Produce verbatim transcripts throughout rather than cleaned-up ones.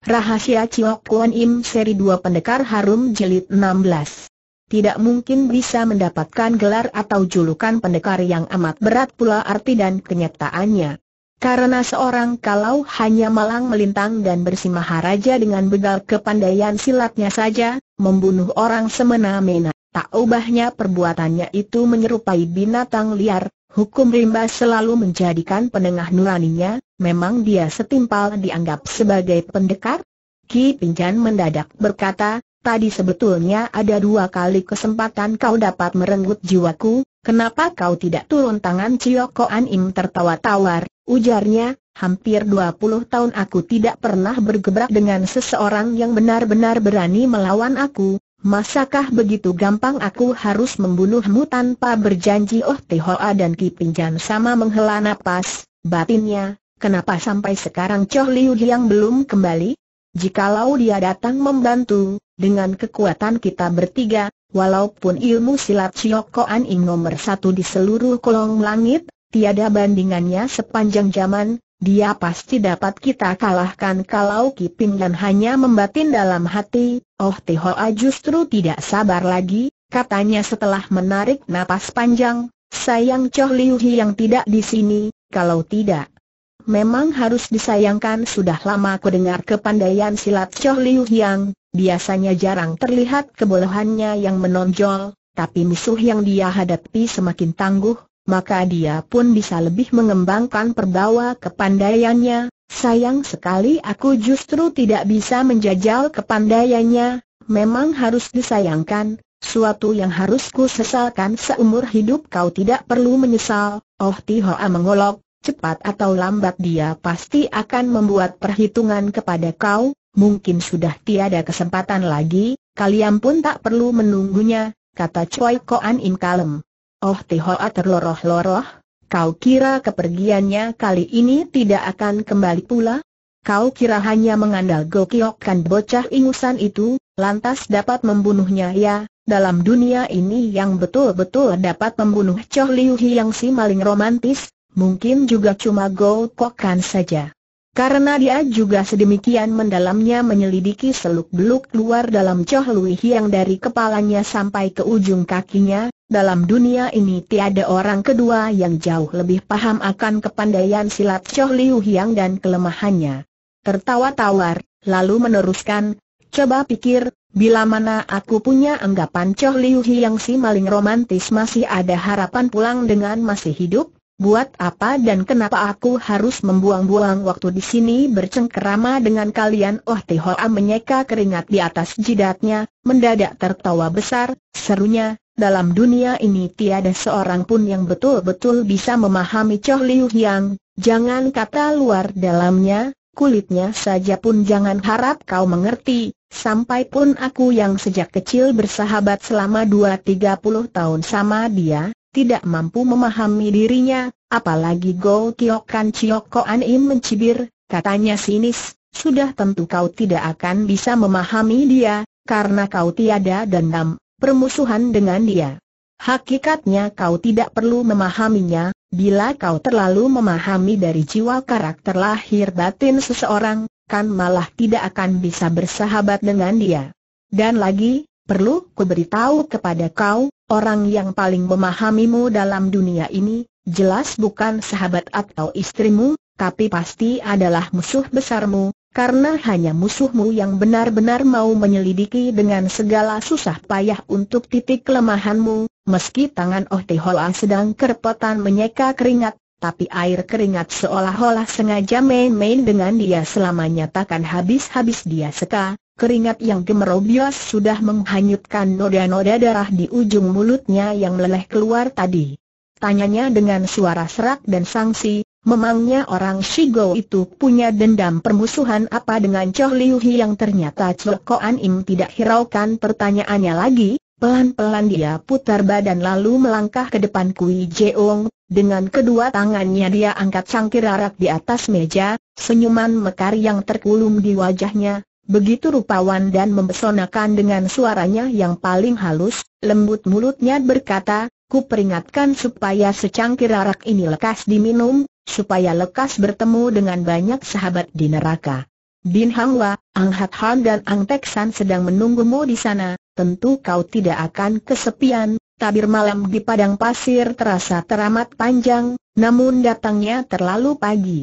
Rahasia Chiok Kuan Im seri dua Pendekar Harum Jilid enam belas. Tidak mungkin bisa mendapatkan gelar atau julukan pendekar yang amat berat pula arti dan kenyataannya. Karena seorang kalau hanya malang melintang dan bersimaharaja dengan begal kepandaian silatnya saja, membunuh orang semena-mena, tak ubahnya perbuatannya itu menyerupai binatang liar, hukum rimba selalu menjadikan penengah nuraninya. Memang dia setimpal dianggap sebagai pendekar? Ki Pingcan mendadak berkata, tadi sebetulnya ada dua kali kesempatan kau dapat merenggut jiwaku, kenapa kau tidak turun tangan? Chiok Kuan Im tertawa tawar, ujarnya, hampir dua puluh tahun aku tidak pernah bergebrak dengan seseorang yang benar-benar berani melawan aku, masakah begitu gampang aku harus membunuhmu tanpa berjanji? Oh Hoa dan Ki Pingcan sama menghela napas, batinnya, kenapa sampai sekarang Choh Liu yang belum kembali? Jikalau dia datang membantu, dengan kekuatan kita bertiga, walaupun ilmu silat Chiok Kuan Im nomor satu di seluruh kolong langit, tiada bandingannya sepanjang zaman, dia pasti dapat kita kalahkan. Kalau Ki Pingcan hanya membatin dalam hati, Oh Hoa justru tidak sabar lagi, katanya setelah menarik napas panjang, sayang Choh Liu yang tidak di sini, kalau tidak memang harus disayangkan. Sudah lama kudengar kepandaian silat Choh Liu yang biasanya jarang terlihat kebolehannya yang menonjol, tapi musuh yang dia hadapi semakin tangguh, maka dia pun bisa lebih mengembangkan perbawa kepandaiannya. Sayang sekali aku justru tidak bisa menjajal kepandaiannya. Memang harus disayangkan, suatu yang harus ku sesalkan seumur hidup. Kau tidak perlu menyesal, Oh Hoa mengolok. Cepat atau lambat dia pasti akan membuat perhitungan kepada kau, mungkin sudah tiada kesempatan lagi, kalian pun tak perlu menunggunya, kata Chiok Kuan Im kalem. Oh Hoa terloroh-loroh, kau kira kepergiannya kali ini tidak akan kembali pula? Kau kira hanya mengandal gokyokkan bocah ingusan itu, lantas dapat membunuhnya ya? Dalam dunia ini yang betul-betul dapat membunuh Choh Liu yang si maling romantis, mungkin juga cuma gokokan saja. Karena dia juga sedemikian mendalamnya menelidiki seluk-beluk luar dalam Choh Liu yang dari kepalanya sampai ke ujung kakinya, dalam dunia ini tiada orang kedua yang jauh lebih paham akan kepandaian silat Choh Liu yang dan kelemahannya. Tertawa tawar, lalu meneruskan, coba pikir, bila mana aku punya anggapan Choh Liu yang si maling romantis masih ada harapan pulang dengan masih hidup, buat apa dan kenapa aku harus membuang-buang waktu di sini bercengkerama dengan kalian? Oh Hoa menyeka keringat di atas jidatnya, mendadak tertawa besar, serunya, dalam dunia ini tiada seorang pun yang betul-betul bisa memahami Choh Liu yang, jangan kata luar dalamnya, kulitnya saja pun jangan harap kau mengerti, sampai pun aku yang sejak kecil bersahabat selama dua tiga puluh tahun sama dia, tidak mampu memahami dirinya, apalagi Go Kyokan. Chiok Kuan Im mencibir, katanya sinis, sudah tentu kau tidak akan bisa memahami dia, karena kau tiada dendam, permusuhan dengan dia. Hakikatnya kau tidak perlu memahaminya, bila kau terlalu memahami dari jiwa karakter lahir batin seseorang, kan malah tidak akan bisa bersahabat dengan dia. Dan lagi, perlu ku beritahu kepada kau, orang yang paling memahamimu dalam dunia ini, jelas bukan sahabat atau istrimu, tapi pasti adalah musuh besarmu, karena hanya musuhmu yang benar-benar mau menyelidiki dengan segala susah payah untuk titik kelemahanmu. Meski tangan Oh Hoa sedang kerepotan menyeka keringat, tapi air keringat seolah-olah sengaja main-main dengan dia selamanya takkan habis-habis dia seka. Keringat yang gemerobios sudah menghanyutkan noda-noda darah di ujung mulutnya yang meleleh keluar tadi. Tanyanya dengan suara serak dan sangsi, memangnya orang Shigo itu punya dendam permusuhan apa dengan Choh Liu yang? Ternyata Chiok Kuan Im tidak hiraukan pertanyaannya lagi, pelan-pelan dia putar badan lalu melangkah ke depan Kui Jeong. Dengan kedua tangannya dia angkat cangkir arak di atas meja, senyuman mekar yang terkulum di wajahnya begitu rupawan dan mempesonakan. Dengan suaranya yang paling halus, lembut mulutnya berkata, ku peringatkan supaya secangkir arak ini lekas diminum, supaya lekas bertemu dengan banyak sahabat di neraka. Bin Hangwa, Ang Hat Han dan Ang Tek San sedang menunggumu di sana, tentu kau tidak akan kesepian. Tabir malam di padang pasir terasa teramat panjang, namun datangnya terlalu pagi.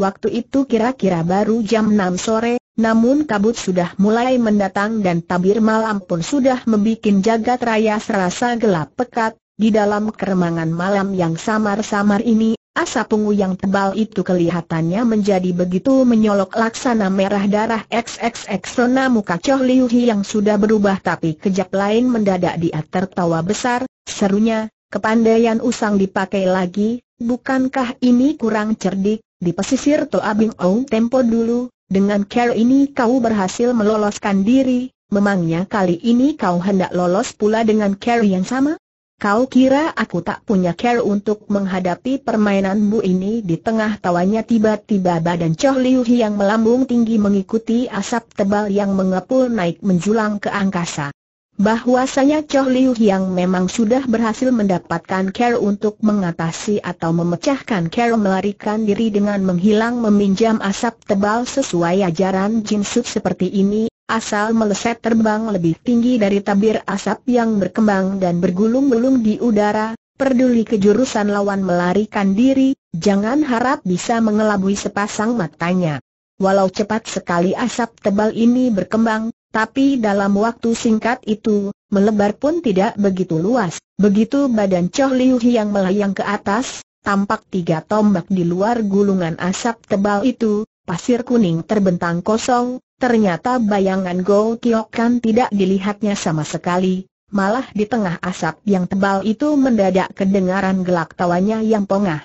Waktu itu kira-kira baru jam enam sore, namun kabut sudah mulai mendatang dan tabir malam pun sudah membuat jagat raya serasa gelap pekat. Di dalam keremangan malam yang samar-samar ini, asap ungu yang tebal itu kelihatannya menjadi begitu menyolok laksana merah darah dua zona muka Choh Liu Hi yang sudah berubah, tapi kejap lain mendadak dia tertawa besar, serunya, "Kepandaian usang dipakai lagi, bukankah ini kurang cerdik? Di pesisir Toa Bing Ong tempo dulu, dengan cara ini kau berhasil meloloskan diri. Memangnya kali ini kau hendak lolos pula dengan cara yang sama? Kau kira aku tak punya cara untuk menghadapi permainanmu ini?" Di tengah tawanya tiba-tiba badan Choh Liu Hi yang melambung tinggi mengikuti asap tebal yang mengepul naik menjulang ke angkasa. Bahwasanya Choh Liu Hi yang memang sudah berhasil mendapatkan cara untuk mengatasi atau memecahkan cara melarikan diri dengan menghilang meminjam asap tebal sesuai ajaran jinsut seperti ini, asal meleset terbang lebih tinggi dari tabir asap yang berkembang dan bergulung-gulung di udara. Peduli kejurusan lawan melarikan diri, jangan harap bisa mengelabui sepasang matanya. Walau cepat sekali asap tebal ini berkembang, tapi dalam waktu singkat itu, melebar pun tidak begitu luas. Begitu badan Choh Liu Hi yang melayang ke atas, tampak tiga tombak di luar gulungan asap tebal itu. Pasir kuning terbentang kosong, ternyata bayangan Go Kiok Kan tidak dilihatnya sama sekali. Malah di tengah asap yang tebal itu mendadak kedengaran gelak tawanya yang pongah.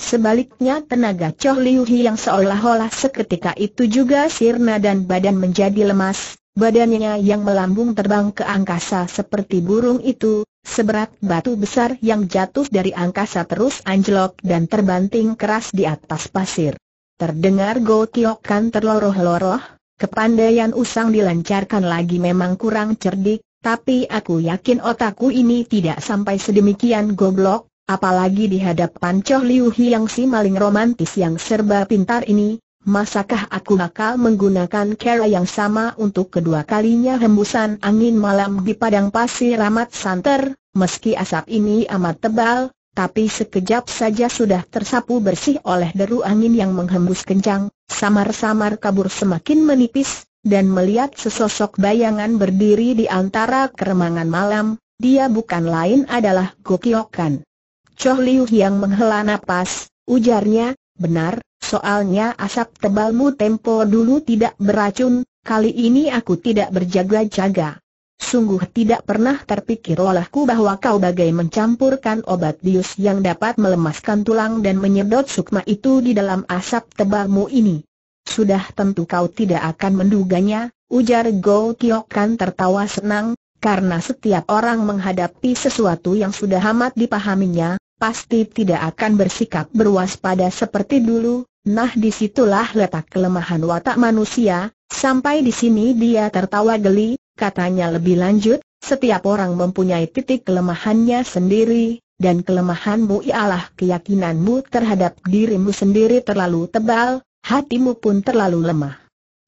Sebaliknya tenaga Choh Liu Hi yang seolah-olah seketika itu juga sirna dan badan menjadi lemas. Badannya yang melambung terbang ke angkasa seperti burung itu, seberat batu besar yang jatuh dari angkasa terus anjlok dan terbanting keras di atas pasir. Terdengar Go Kiok Kan terloroh-loroh, "Kepandaian usang dilancarkan lagi memang kurang cerdik, tapi aku yakin otakku ini tidak sampai sedemikian goblok, apalagi di hadapan Choh Liu Hi yang si maling romantis yang serba pintar ini. Masakah aku bakal menggunakan cara yang sama untuk kedua kalinya?" Hembusan angin malam di padang pasir amat santer, meski asap ini amat tebal, tapi sekejap saja sudah tersapu bersih oleh deru angin yang menghembus kencang. Samar-samar kabur semakin menipis, dan melihat sesosok bayangan berdiri di antara keremangan malam. Dia bukan lain adalah Go Kiok Kan. Choh Liu yang menghela napas, ujarnya, "Benar, soalnya asap tebalmu tempo dulu tidak beracun, kali ini aku tidak berjaga-jaga. Sungguh tidak pernah terpikir olehku bahwa kau bagai mencampurkan obat bius yang dapat melemaskan tulang dan menyedot sukma itu di dalam asap tebalmu ini. Sudah tentu kau tidak akan menduganya," ujar Go Kiok Kan tertawa senang, karena setiap orang menghadapi sesuatu yang sudah amat dipahaminya, pasti tidak akan bersikap berwaspada seperti dulu. Nah, disitulah letak kelemahan watak manusia. Sampai di sini dia tertawa geli. Katanya lebih lanjut, "Setiap orang mempunyai titik kelemahannya sendiri, dan kelemahanmu ialah keyakinanmu terhadap dirimu sendiri terlalu tebal, hatimu pun terlalu lemah.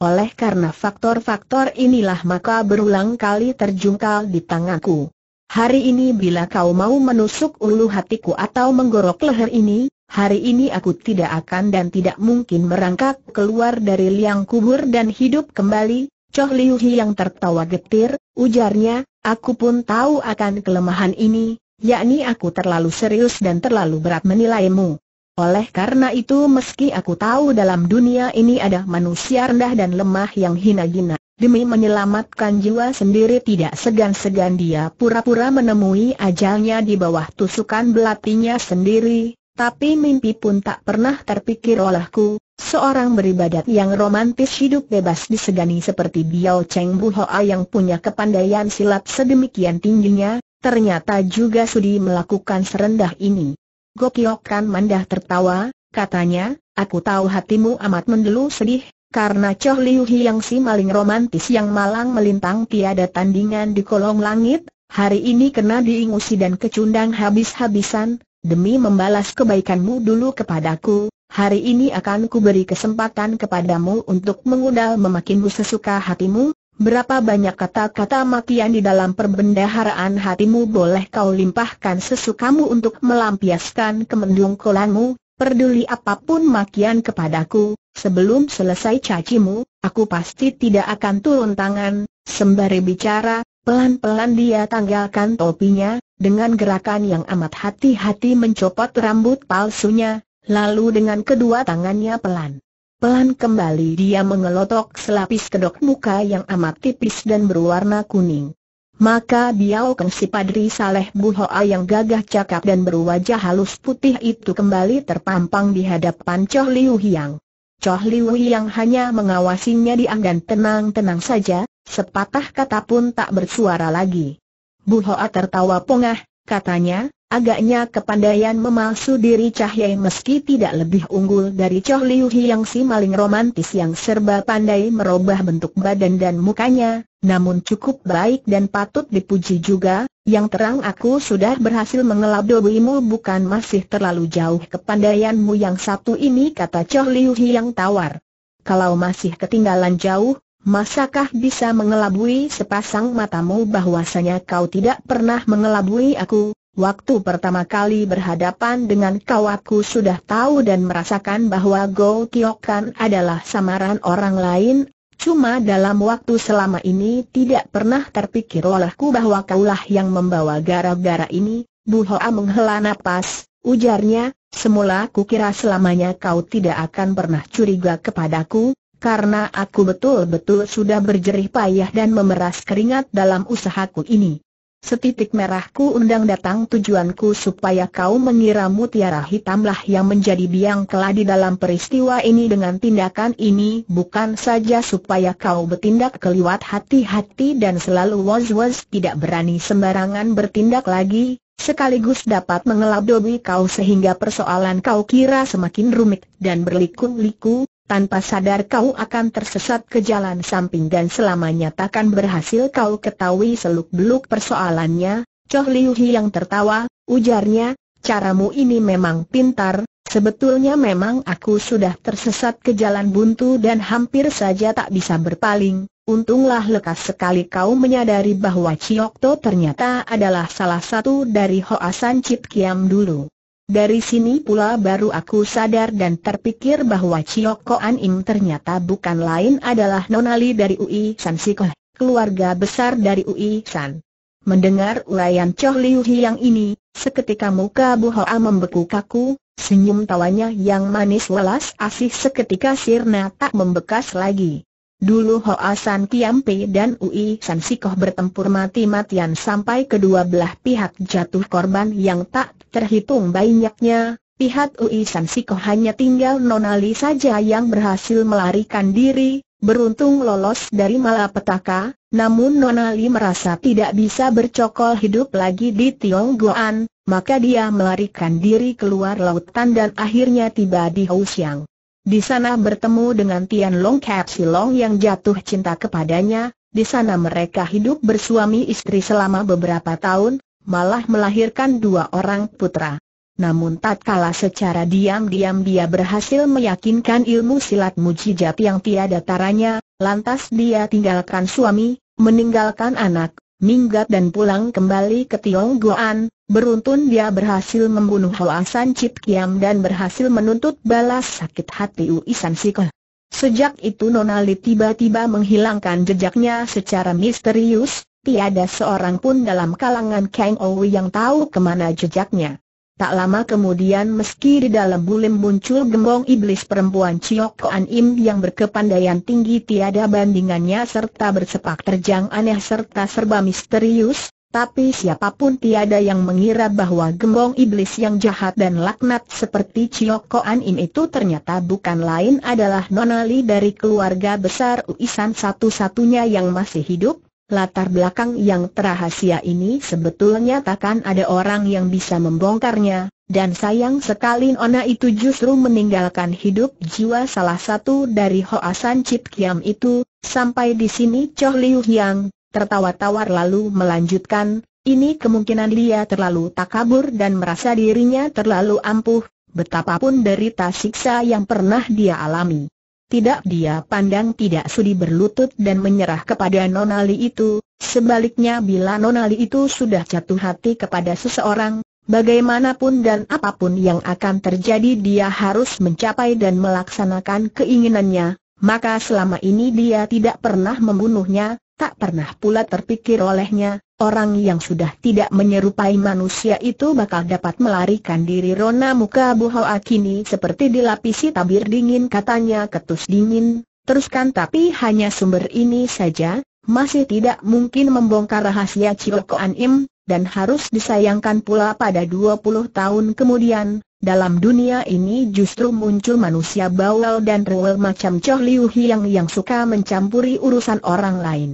Oleh karena faktor-faktor inilah maka berulang kali terjungkal di tanganku. Hari ini bila kau mau menusuk ulu hatiku atau menggorok leher ini, hari ini aku tidak akan dan tidak mungkin merangkak keluar dari liang kubur dan hidup kembali." Choh Liu Hi yang tertawa getir, ujarnya, "Aku pun tahu akan kelemahan ini, yakni aku terlalu serius dan terlalu berat menilaimu. Oleh karena itu meski aku tahu dalam dunia ini ada manusia rendah dan lemah yang hina-hina, demi menyelamatkan jiwa sendiri tidak segan-segan dia pura-pura menemui ajalnya di bawah tusukan belatinya sendiri, tapi mimpi pun tak pernah terpikir olehku. Seorang beribadat yang romantis hidup bebas disegani seperti Biao Cheng Bu Hoa yang punya kepandaian silat sedemikian tingginya, ternyata juga sudi melakukan serendah ini." Go Kiok Kan mandah tertawa, katanya, "Aku tahu hatimu amat mendelu sedih, karena Choh Liu Hi yang si maling romantis yang malang melintang tiada tandingan di kolong langit, hari ini kena diingusi dan kecundang habis-habisan. Demi membalas kebaikanmu dulu kepadaku, Hari ini akan kuberi kesempatan kepadamu untuk mengudal memakinmu sesuka hatimu. Berapa banyak kata-kata makian di dalam perbendaharaan hatimu boleh kau limpahkan sesukamu untuk melampiaskan kemendungkelanmu. Peduli apapun makian kepadaku. Sebelum selesai cacimu, aku pasti tidak akan turun tangan." Sembari bicara, pelan-pelan dia tanggalkan topinya, dengan gerakan yang amat hati-hati mencopot rambut palsunya. Lalu dengan kedua tangannya pelan-pelan kembali dia mengelotok selapis kedok muka yang amat tipis dan berwarna kuning. Maka Biao Keng, si Padri Saleh Buhoa yang gagah cakap dan berwajah halus putih itu kembali terpampang di hadapan Choh Liu Hiang. Choh Liu Hiang hanya mengawasinya dianggan tenang-tenang saja, sepatah kata pun tak bersuara lagi. Buhoa tertawa pongah, katanya, "Agaknya kepandaian memalsu diri Cahyai meski tidak lebih unggul dari Choh Liu Hiang si maling romantis yang serba pandai merubah bentuk badan dan mukanya, namun cukup baik dan patut dipuji juga. Yang terang aku sudah berhasil mengelabuimu, bukan masih terlalu jauh kepandaianmu yang satu ini," kata Choh Liu Hiang tawar. "Kalau masih ketinggalan jauh, masakah bisa mengelabui sepasang matamu bahwasanya kau tidak pernah mengelabui aku? Waktu pertama kali berhadapan dengan kau aku sudah tahu dan merasakan bahwa Goh Kio Kan adalah samaran orang lain. Cuma dalam waktu selama ini tidak pernah terpikir olehku bahwa kaulah yang membawa gara-gara ini." Buhoa menghela napas, ujarnya, "Semula kukira selamanya kau tidak akan pernah curiga kepadaku, karena aku betul-betul sudah berjerih payah dan memeras keringat dalam usahaku ini. Setitik merahku undang datang, tujuanku supaya kau mengira mutiara hitamlah yang menjadi biang keladi di dalam peristiwa ini. Dengan tindakan ini bukan saja supaya kau bertindak keliwat hati-hati dan selalu was-was tidak berani sembarangan bertindak lagi, sekaligus dapat mengelabui kau sehingga persoalan kau kira semakin rumit dan berliku-liku. Tanpa sadar kau akan tersesat ke jalan samping dan selamanya takkan berhasil kau ketahui seluk-beluk persoalannya." Choh Liu Hiang tertawa, ujarnya, "Caramu ini memang pintar. Sebetulnya memang aku sudah tersesat ke jalan buntu dan hampir saja tak bisa berpaling. Untunglah lekas sekali kau menyadari bahwa Chiok To ternyata adalah salah satu dari Hoasan Cip Kiam dulu. Dari sini pula baru aku sadar dan terpikir bahwa Chiok Koan Im ternyata bukan lain adalah nonali dari U I San Sikoh, keluarga besar dari U I San." Mendengar uraian Choh Liu Hiang ini, seketika muka Buhoa membeku kaku, senyum tawanya yang manis welas asih seketika sirna tak membekas lagi. Dulu Hoasan Kiampe dan U I San Sikoh bertempur mati-matian sampai kedua belah pihak jatuh korban yang tak terhitung banyaknya. Pihak U I San Sikoh hanya tinggal nonali saja yang berhasil melarikan diri, beruntung lolos dari malapetaka. Namun nonali merasa tidak bisa bercokol hidup lagi di Tionggoan, maka dia melarikan diri keluar lautan dan akhirnya tiba di Housiang. Di sana bertemu dengan Tian Long Kap Silong yang jatuh cinta kepadanya. Di sana mereka hidup bersuami istri selama beberapa tahun, malah melahirkan dua orang putra. Namun tatkala secara diam-diam dia berhasil meyakinkan ilmu silat mujijat yang tiada taranya, lantas dia tinggalkan suami, meninggalkan anak, minggat dan pulang kembali ke Tionggoan. Beruntun dia berhasil membunuh Hoasan Cip Kiam dan berhasil menuntut balas sakit hati U I San Sikoh. Sejak itu nonali tiba-tiba menghilangkan jejaknya secara misterius. Tiada seorang pun dalam kalangan Kang Owi yang tahu kemana jejaknya. Tak lama kemudian, meski di dalam bulim muncul gembong iblis perempuan Chiok Koan Im yang berkepandaian tinggi tiada bandingannya serta bersepak terjang aneh serta serba misterius, tapi siapapun tiada yang mengira bahwa gembong iblis yang jahat dan laknat seperti Chiok Koan Im itu ternyata bukan lain adalah nonali dari keluarga besar U I San, satu-satunya yang masih hidup. Latar belakang yang terahasia ini sebetulnya takkan ada orang yang bisa membongkarnya, dan sayang sekali nona itu justru meninggalkan hidup jiwa salah satu dari Hoasan Cip Kiam itu. Sampai di sini Choh Liu Hiang tertawa tawar lalu melanjutkan, "Ini kemungkinan dia terlalu takabur dan merasa dirinya terlalu ampuh. betapapun derita siksa yang pernah dia alami. Tidak dia pandang tidak sudi berlutut dan menyerah kepada Nonali itu, sebaliknya bila Nonali itu sudah jatuh hati kepada seseorang, bagaimanapun dan apapun yang akan terjadi dia harus mencapai dan melaksanakan keinginannya, maka selama ini dia tidak pernah membunuhnya, tak pernah pula terpikir olehnya, orang yang sudah tidak menyerupai manusia itu bakal dapat melarikan diri. Rona muka Bu Hoa kini seperti dilapisi tabir dingin, katanya ketus dingin, teruskan tapi hanya sumber ini saja, masih tidak mungkin membongkar rahasia Cioko An Im, dan harus disayangkan pula pada dua puluh tahun kemudian, dalam dunia ini justru muncul manusia bawel dan rewel macam Choh Liu Hiang yang suka mencampuri urusan orang lain.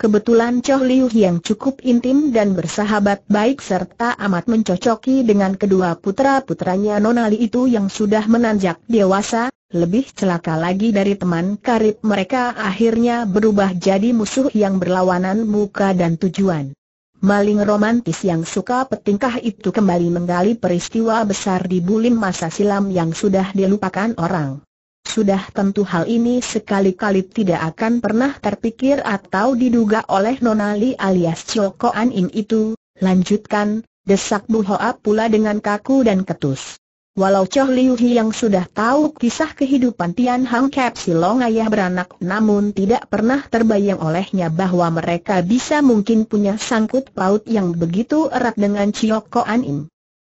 Kebetulan Choh Liu Hiang cukup intim dan bersahabat baik serta amat mencocoki dengan kedua putra-putranya Nonali itu yang sudah menanjak dewasa, lebih celaka lagi dari teman karib mereka akhirnya berubah jadi musuh yang berlawanan muka dan tujuan. Maling romantis yang suka petingkah itu kembali menggali peristiwa besar di Bulim masa silam yang sudah dilupakan orang. Sudah tentu hal ini sekali-kali tidak akan pernah terpikir atau diduga oleh Nonali alias Cioko An Im itu. Lanjutkan, desak Bu Hoa pula dengan kaku dan ketus. Walau Choh Liu Hiang sudah tahu kisah kehidupan Tian Hang Kep Silong ayah beranak, namun tidak pernah terbayang olehnya bahwa mereka bisa mungkin punya sangkut paut yang begitu erat dengan Cioko An Im.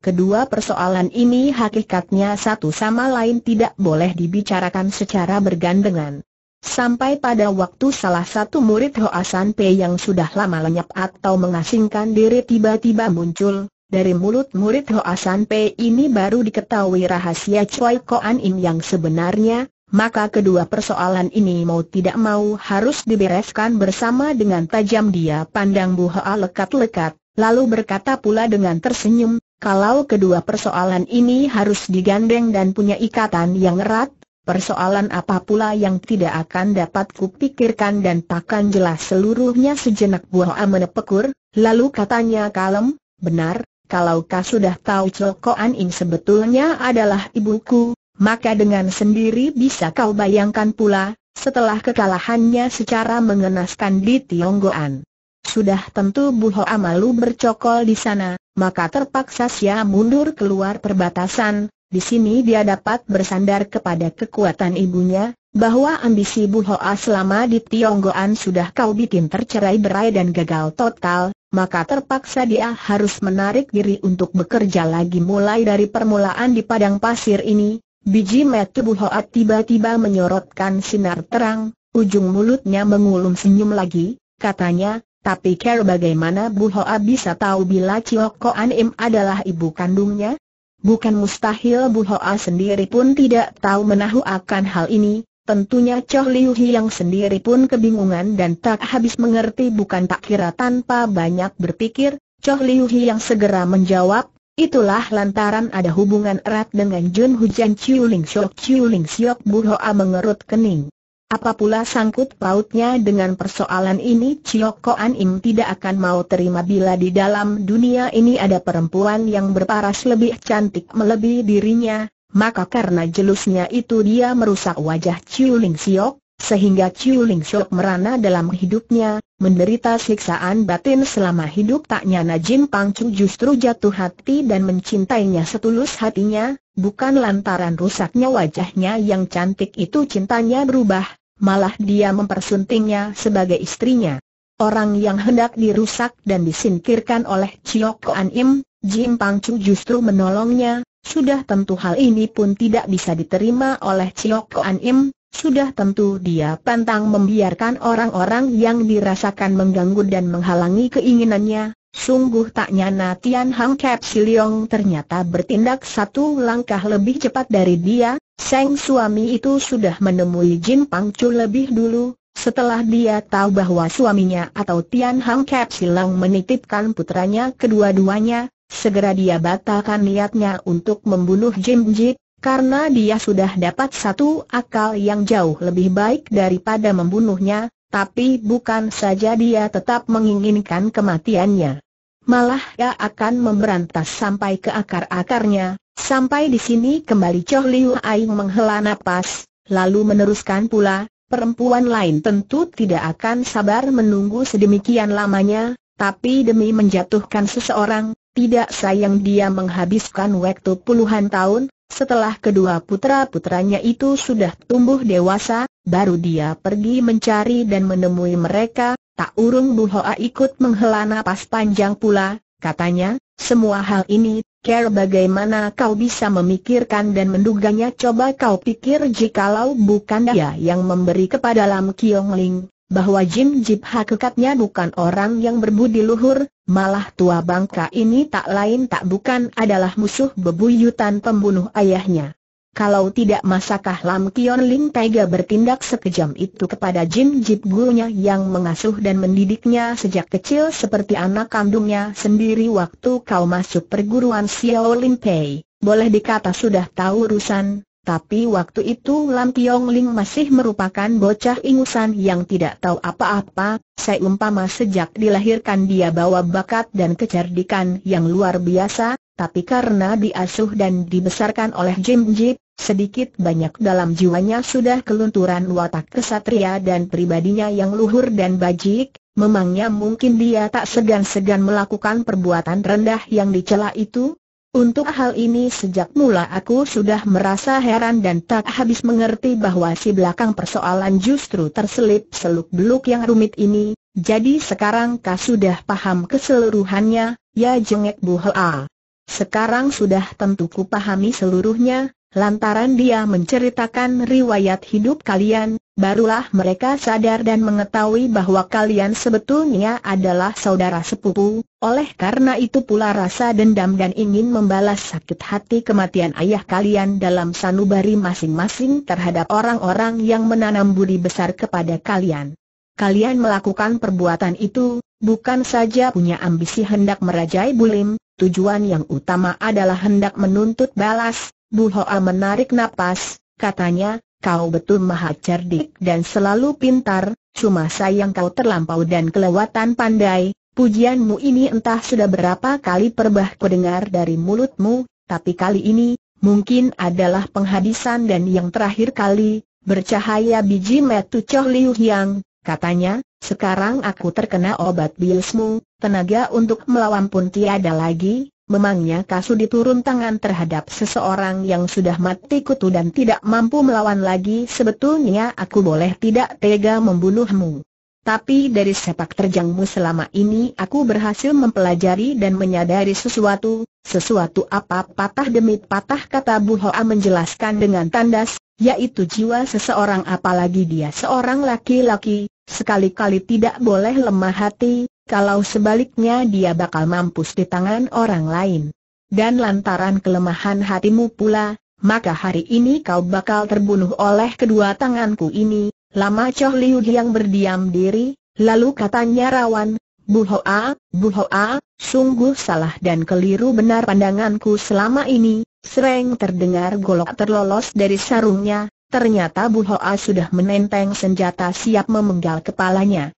Kedua persoalan ini hakikatnya satu sama lain tidak boleh dibicarakan secara bergandengan. Sampai pada waktu salah satu murid Hoa San Pei yang sudah lama lenyap atau mengasingkan diri tiba-tiba muncul, dari mulut murid Hoa San Pei ini baru diketahui rahasia Cioko An Im yang sebenarnya, maka kedua persoalan ini mau tidak mau harus dibereskan bersama. Dengan tajam dia pandang Bu Hoa lekat-lekat, lalu berkata pula dengan tersenyum, kalau kedua persoalan ini harus digandeng dan punya ikatan yang erat, persoalan apa pula yang tidak akan dapat kupikirkan dan takkan jelas seluruhnya. Sejenak Bu Hoa menepekur, lalu katanya kalem, benar, kalau kau sudah tahu Cioko An Im sebetulnya adalah ibuku, maka dengan sendiri bisa kau bayangkan pula, setelah kekalahannya secara mengenaskan di Tionggoan. Sudah tentu Bu Hoa malu bercokol di sana, maka terpaksa sia mundur keluar perbatasan. Di sini dia dapat bersandar kepada kekuatan ibunya, bahwa ambisi Bu Hoa selama di Tionggoan sudah kau bikin tercerai-berai dan gagal total, maka terpaksa dia harus menarik diri untuk bekerja lagi mulai dari permulaan di padang pasir ini. Biji mata Bu Hoa tiba-tiba menyorotkan sinar terang, ujung mulutnya mengulum senyum lagi, katanya, tapi care bagaimana Bu Hoa bisa tahu bila Cioko An Im adalah ibu kandungnya? Bukan mustahil Bu Hoa sendiri pun tidak tahu menahu akan hal ini. Tentunya Choh Liu Hiang sendiri pun kebingungan dan tak habis mengerti. Bukan tak kira tanpa banyak berpikir, Choh Liu Hiang segera menjawab, itulah lantaran ada hubungan erat dengan Jun Hujan Chiuling Shok Chiuling Siok. Bu Hoa mengerut kening. Apa pula sangkut pautnya dengan persoalan ini? Cioko An Im tidak akan mau terima bila di dalam dunia ini ada perempuan yang berparas lebih cantik melebihi dirinya, maka karena jelusnya itu dia merusak wajah Chiuling Siok, sehingga Chiuling Siok merana dalam hidupnya, menderita siksaan batin selama hidup. Taknya Najin Pangcu justru jatuh hati dan mencintainya setulus hatinya, bukan lantaran rusaknya wajahnya yang cantik itu cintanya berubah, malah dia mempersuntingnya sebagai istrinya. Orang yang hendak dirusak dan disingkirkan oleh Cioko An Im, Jin Pangcu justru menolongnya. Sudah tentu hal ini pun tidak bisa diterima oleh Cioko An Im. Sudah tentu dia pantang membiarkan orang-orang yang dirasakan mengganggu dan menghalangi keinginannya. Sungguh tak nyana Tian Hang Kep Siliong ternyata bertindak satu langkah lebih cepat dari dia. Sang suami itu sudah menemui Jin Pangcu lebih dulu, setelah dia tahu bahwa suaminya atau Tian Hang Kep Silang menitipkan putranya kedua-duanya, segera dia batalkan niatnya untuk membunuh Jim Jit, karena dia sudah dapat satu akal yang jauh lebih baik daripada membunuhnya. Tapi bukan saja dia tetap menginginkan kematiannya, malah dia akan memberantas sampai ke akar-akarnya. Sampai di sini kembali Chow Liu Aing menghela napas, lalu meneruskan pula, perempuan lain tentu tidak akan sabar menunggu sedemikian lamanya, tapi demi menjatuhkan seseorang, tidak sayang dia menghabiskan waktu puluhan tahun. Setelah kedua putra-putranya itu sudah tumbuh dewasa, baru dia pergi mencari dan menemui mereka. Tak urung Bu Hoa ikut menghela napas panjang pula, katanya, semua hal ini, care bagaimana kau bisa memikirkan dan menduganya? Coba kau pikir jikalau bukan dia yang memberi kepada Lam Kiong Ling, bahwa Jim Jip Ha kekatnya bukan orang yang berbudi luhur, malah tua bangka ini tak lain tak bukan adalah musuh bebuyutan pembunuh ayahnya. Kalau tidak, masakah Lam Kiong Ling tega bertindak sekejam itu kepada Jim Jip, gurunya yang mengasuh dan mendidiknya sejak kecil seperti anak kandungnya sendiri? Waktu kau masuk perguruan Xiao Lin Pei, boleh dikata sudah tahu urusan. Tapi waktu itu Lam Kiong Ling masih merupakan bocah ingusan yang tidak tahu apa-apa. Seumpama sejak dilahirkan dia bawa bakat dan kecerdikan yang luar biasa, tapi karena diasuh dan dibesarkan oleh Jim Jip, sedikit banyak dalam jiwanya sudah kelunturan watak kesatria dan pribadinya yang luhur dan bajik. Memangnya mungkin dia tak segan-segan melakukan perbuatan rendah yang dicela itu? Untuk hal ini sejak mula aku sudah merasa heran dan tak habis mengerti bahwa si belakang persoalan justru terselip seluk-beluk yang rumit ini. Jadi sekarang kau sudah paham keseluruhannya, ya? Jengek Bu Hoa. Sekarang sudah tentu ku pahami seluruhnya. Lantaran dia menceritakan riwayat hidup kalian, barulah mereka sadar dan mengetahui bahwa kalian sebetulnya adalah saudara sepupu. Oleh karena itu pula rasa dendam dan ingin membalas sakit hati kematian ayah kalian dalam sanubari masing-masing terhadap orang-orang yang menanam budi besar kepada kalian. Kalian melakukan perbuatan itu, bukan saja punya ambisi hendak merajai bulim, tujuan yang utama adalah hendak menuntut balas. Bu Hoa menarik napas, katanya, kau betul maha cerdik dan selalu pintar, cuma sayang kau terlampau dan kelewatan pandai. Pujianmu ini entah sudah berapa kali perbah kudengar dari mulutmu, tapi kali ini, mungkin adalah penghabisan dan yang terakhir kali. Bercahaya biji metu Chow Liu Yang, katanya, sekarang aku terkena obat biusmu, tenaga untuk melawan pun tiada lagi. Memangnya kasudi turun tangan terhadap seseorang yang sudah mati kutu dan tidak mampu melawan lagi? Sebetulnya aku boleh tidak tega membunuhmu. Tapi dari sepak terjangmu selama ini aku berhasil mempelajari dan menyadari sesuatu. Sesuatu apa? Patah demi patah kata Bu Hoa menjelaskan dengan tandas, yaitu jiwa seseorang, apalagi dia seorang laki-laki, sekali-kali tidak boleh lemah hati. Kalau sebaliknya dia bakal mampus di tangan orang lain. Dan lantaran kelemahan hatimu pula, maka hari ini kau bakal terbunuh oleh kedua tanganku ini. Lama Chow Liu Yang berdiam diri, lalu katanya rawan, Bu Hoa, Bu Hoa, sungguh salah dan keliru benar pandanganku selama ini. Sering terdengar golok terlolos dari sarungnya. Ternyata Bu Hoa sudah menenteng senjata siap memenggal kepalanya.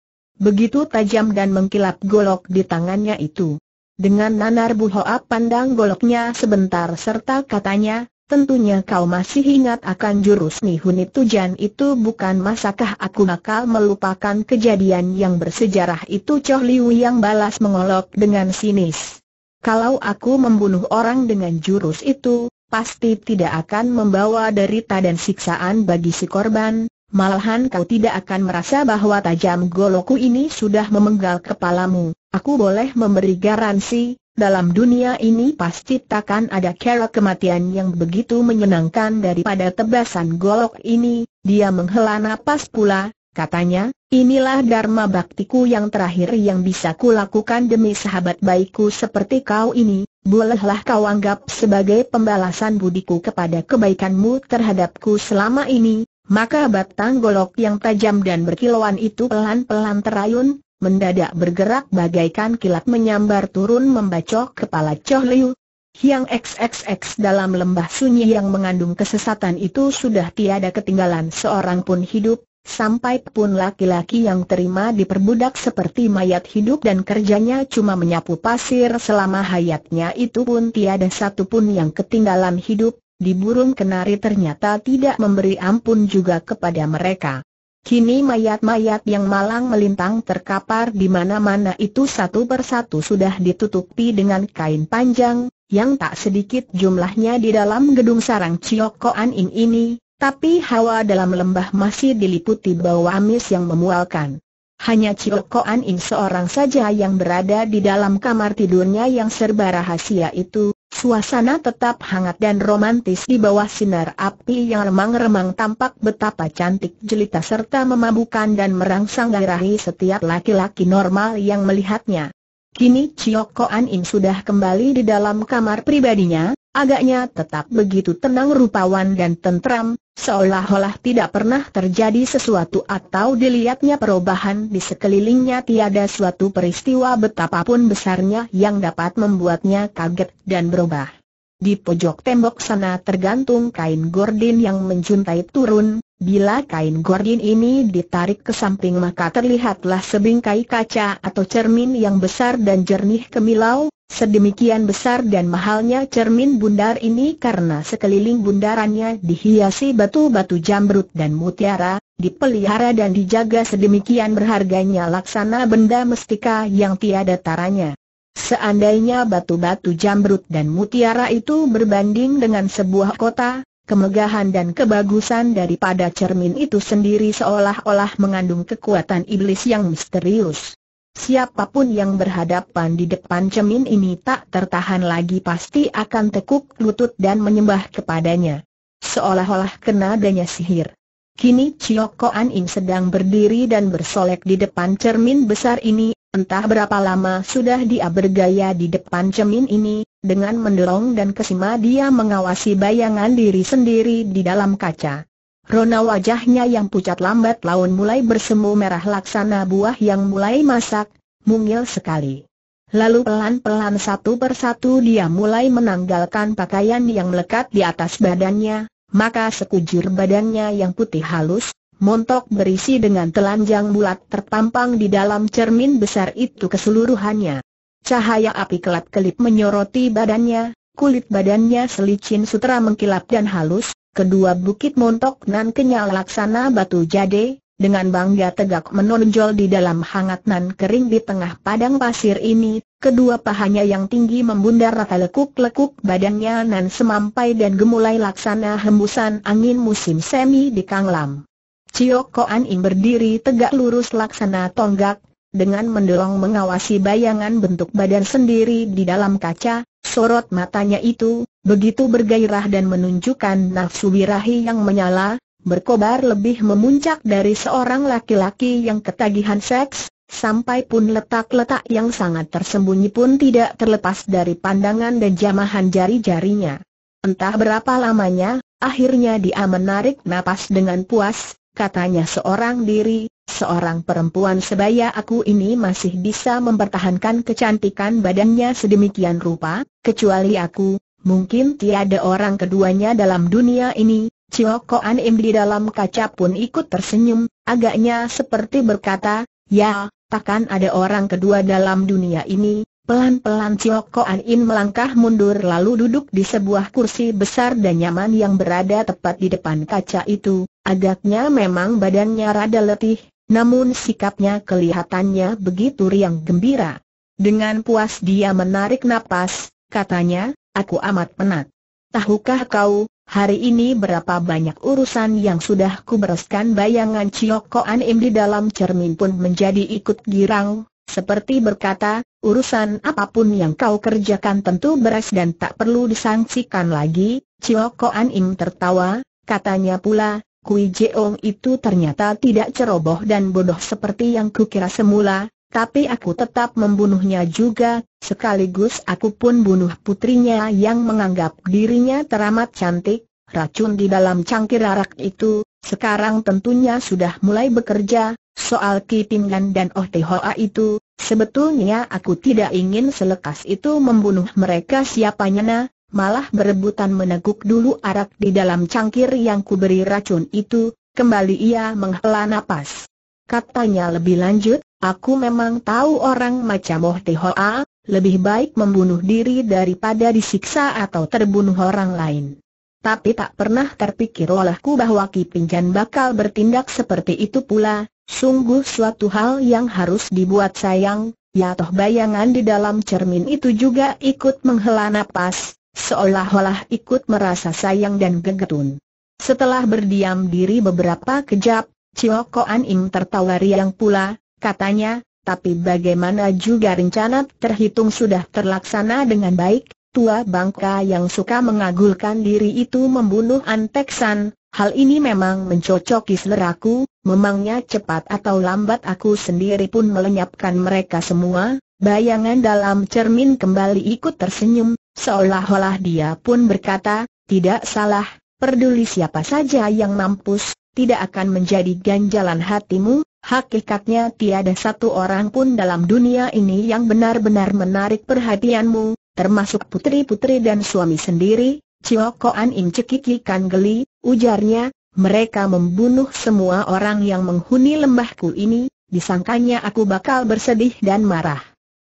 Begitu tajam dan mengkilap golok di tangannya itu. Dengan nanar Bu Hoa pandang goloknya sebentar serta katanya, tentunya kau masih ingat akan jurus Nihuni Tujan itu bukan? Masakah aku bakal melupakan kejadian yang bersejarah itu? Chow Liu Yang balas mengolok dengan sinis. Kalau aku membunuh orang dengan jurus itu, pasti tidak akan membawa derita dan siksaan bagi si korban. Malahan kau tidak akan merasa bahwa tajam golokku ini sudah memenggal kepalamu. Aku boleh memberi garansi, dalam dunia ini pasti takkan ada cara kematian yang begitu menyenangkan daripada tebasan golok ini. Dia menghela napas pula, katanya, inilah dharma baktiku yang terakhir yang bisa kulakukan demi sahabat baikku seperti kau ini. Bolehlah kau anggap sebagai pembalasan budiku kepada kebaikanmu terhadapku selama ini. Maka batang golok yang tajam dan berkilauan itu pelan-pelan terayun, mendadak bergerak bagaikan kilat menyambar turun membacok kepala Chow Liu Yang xxx. Dalam lembah sunyi yang mengandung kesesatan itu sudah tiada ketinggalan seorang pun hidup, Sampai pun laki-laki yang terima diperbudak seperti mayat hidup dan kerjanya cuma menyapu pasir selama hayatnya itu pun tiada satupun yang ketinggalan hidup, di burung kenari ternyata tidak memberi ampun juga kepada mereka. Kini mayat-mayat yang malang melintang terkapar di mana-mana itu satu persatu sudah ditutupi dengan kain panjang, yang tak sedikit jumlahnya di dalam gedung sarang Chiok Koan Ing ini. Tapi hawa dalam lembah masih diliputi bau amis yang memualkan. Hanya Chiok Koan Ing seorang saja yang berada di dalam kamar tidurnya yang serba rahasia itu. Suasana tetap hangat dan romantis di bawah sinar api yang remang-remang tampak betapa cantik jelita serta memabukkan dan merangsang gairahi setiap laki-laki normal yang melihatnya. Kini Chiok Koan Ing sudah kembali di dalam kamar pribadinya. Agaknya tetap begitu tenang rupawan dan tentram, seolah-olah tidak pernah terjadi sesuatu atau dilihatnya perubahan di sekelilingnya tiada suatu peristiwa betapapun besarnya yang dapat membuatnya kaget dan berubah. Di pojok tembok sana tergantung kain gorden yang menjuntai turun, bila kain gorden ini ditarik ke samping maka terlihatlah sebingkai kaca atau cermin yang besar dan jernih kemilau. Sedemikian besar dan mahalnya cermin bundar ini karena sekeliling bundarannya dihiasi batu-batu jamrut dan mutiara, dipelihara dan dijaga sedemikian berharganya laksana benda mestika yang tiada taranya. Seandainya batu-batu jamrut dan mutiara itu berbanding dengan sebuah kota, kemegahan dan kebagusan daripada cermin itu sendiri seolah-olah mengandung kekuatan iblis yang misterius. Siapapun yang berhadapan di depan cermin ini tak tertahan lagi pasti akan tekuk lutut dan menyembah kepadanya. Seolah-olah kena adanya sihir. Kini Chiok Koan Ing sedang berdiri dan bersolek di depan cermin besar ini. Entah berapa lama sudah dia bergaya di depan cermin ini. Dengan mendelong dan kesima dia mengawasi bayangan diri sendiri di dalam kaca. Rona wajahnya yang pucat lambat laun mulai bersemu merah laksana buah yang mulai masak, mungil sekali. Lalu pelan-pelan satu persatu dia mulai menanggalkan pakaian yang melekat di atas badannya, maka sekujur badannya yang putih halus, montok berisi dengan telanjang bulat terpampang di dalam cermin besar itu keseluruhannya. Cahaya api kelap-kelip menyoroti badannya, kulit badannya selicin sutera mengkilap dan halus. Kedua bukit montok nan kenyal laksana batu jade, dengan bangga tegak menonjol di dalam hangat nan kering di tengah padang pasir ini, kedua pahanya yang tinggi membundar rata lekuk-lekuk badannya nan semampai dan gemulai laksana hembusan angin musim semi di Kanglam. Chiok Koan Ing berdiri tegak lurus laksana tonggak, dengan mendelong mengawasi bayangan bentuk badan sendiri di dalam kaca, sorot matanya itu begitu bergairah dan menunjukkan nafsu birahi yang menyala, berkobar lebih memuncak dari seorang laki-laki yang ketagihan seks, sampai pun letak-letak yang sangat tersembunyi pun tidak terlepas dari pandangan dan jamahan jari-jarinya. Entah berapa lamanya, akhirnya dia menarik napas dengan puas, katanya seorang diri, seorang perempuan sebaya aku ini masih bisa mempertahankan kecantikan badannya sedemikian rupa, kecuali aku. Mungkin tiada orang keduanya dalam dunia ini. Chiok Koan Ing di dalam kaca pun ikut tersenyum, agaknya seperti berkata, ya, takkan ada orang kedua dalam dunia ini. Pelan-pelan Chiok Koan Ing melangkah mundur lalu duduk di sebuah kursi besar dan nyaman yang berada tepat di depan kaca itu. Agaknya memang badannya rada letih, namun sikapnya kelihatannya begitu riang gembira. Dengan puas dia menarik napas, katanya, aku amat penat. Tahukah kau, hari ini berapa banyak urusan yang sudah kubereskan? Bayangan Chiok Koan Ing di dalam cermin pun menjadi ikut girang, seperti berkata, urusan apapun yang kau kerjakan tentu beres dan tak perlu disangsikan lagi. Chiok Koan Ing tertawa, katanya pula, Kui Jeong itu ternyata tidak ceroboh dan bodoh seperti yang kukira semula. Tapi aku tetap membunuhnya juga, sekaligus aku pun bunuh putrinya yang menganggap dirinya teramat cantik. Racun di dalam cangkir arak itu, sekarang tentunya sudah mulai bekerja. Soal Ki Pingan dan Oh Te Hoa itu, sebetulnya aku tidak ingin selekas itu membunuh mereka siapanya, malah berebutan meneguk dulu arak di dalam cangkir yang kuberi racun itu. Kembali ia menghela napas. Katanya lebih lanjut, aku memang tahu orang macam Oh Te Hoa, lebih baik membunuh diri daripada disiksa atau terbunuh orang lain. Tapi tak pernah terpikir olehku bahwa Ki Pingjan bakal bertindak seperti itu pula, sungguh suatu hal yang harus dibuat sayang, ya toh bayangan di dalam cermin itu juga ikut menghela napas, seolah-olah ikut merasa sayang dan gegetun. Setelah berdiam diri beberapa kejap, Cio Koan Im tertawa riang pula, katanya, tapi bagaimana juga rencana terhitung sudah terlaksana dengan baik, tua bangka yang suka mengagulkan diri itu membunuh Antek San, hal ini memang mencocoki seleraku, memangnya cepat atau lambat aku sendiri pun melenyapkan mereka semua. Bayangan dalam cermin kembali ikut tersenyum, seolah-olah dia pun berkata, tidak salah. Peduli siapa saja yang mampus, tidak akan menjadi ganjalan hatimu, hakikatnya tiada satu orang pun dalam dunia ini yang benar-benar menarik perhatianmu, termasuk putri-putri dan suami sendiri. Cio Koan Im cekikikan geli, ujarnya, mereka membunuh semua orang yang menghuni lembahku ini, disangkanya aku bakal bersedih dan marah.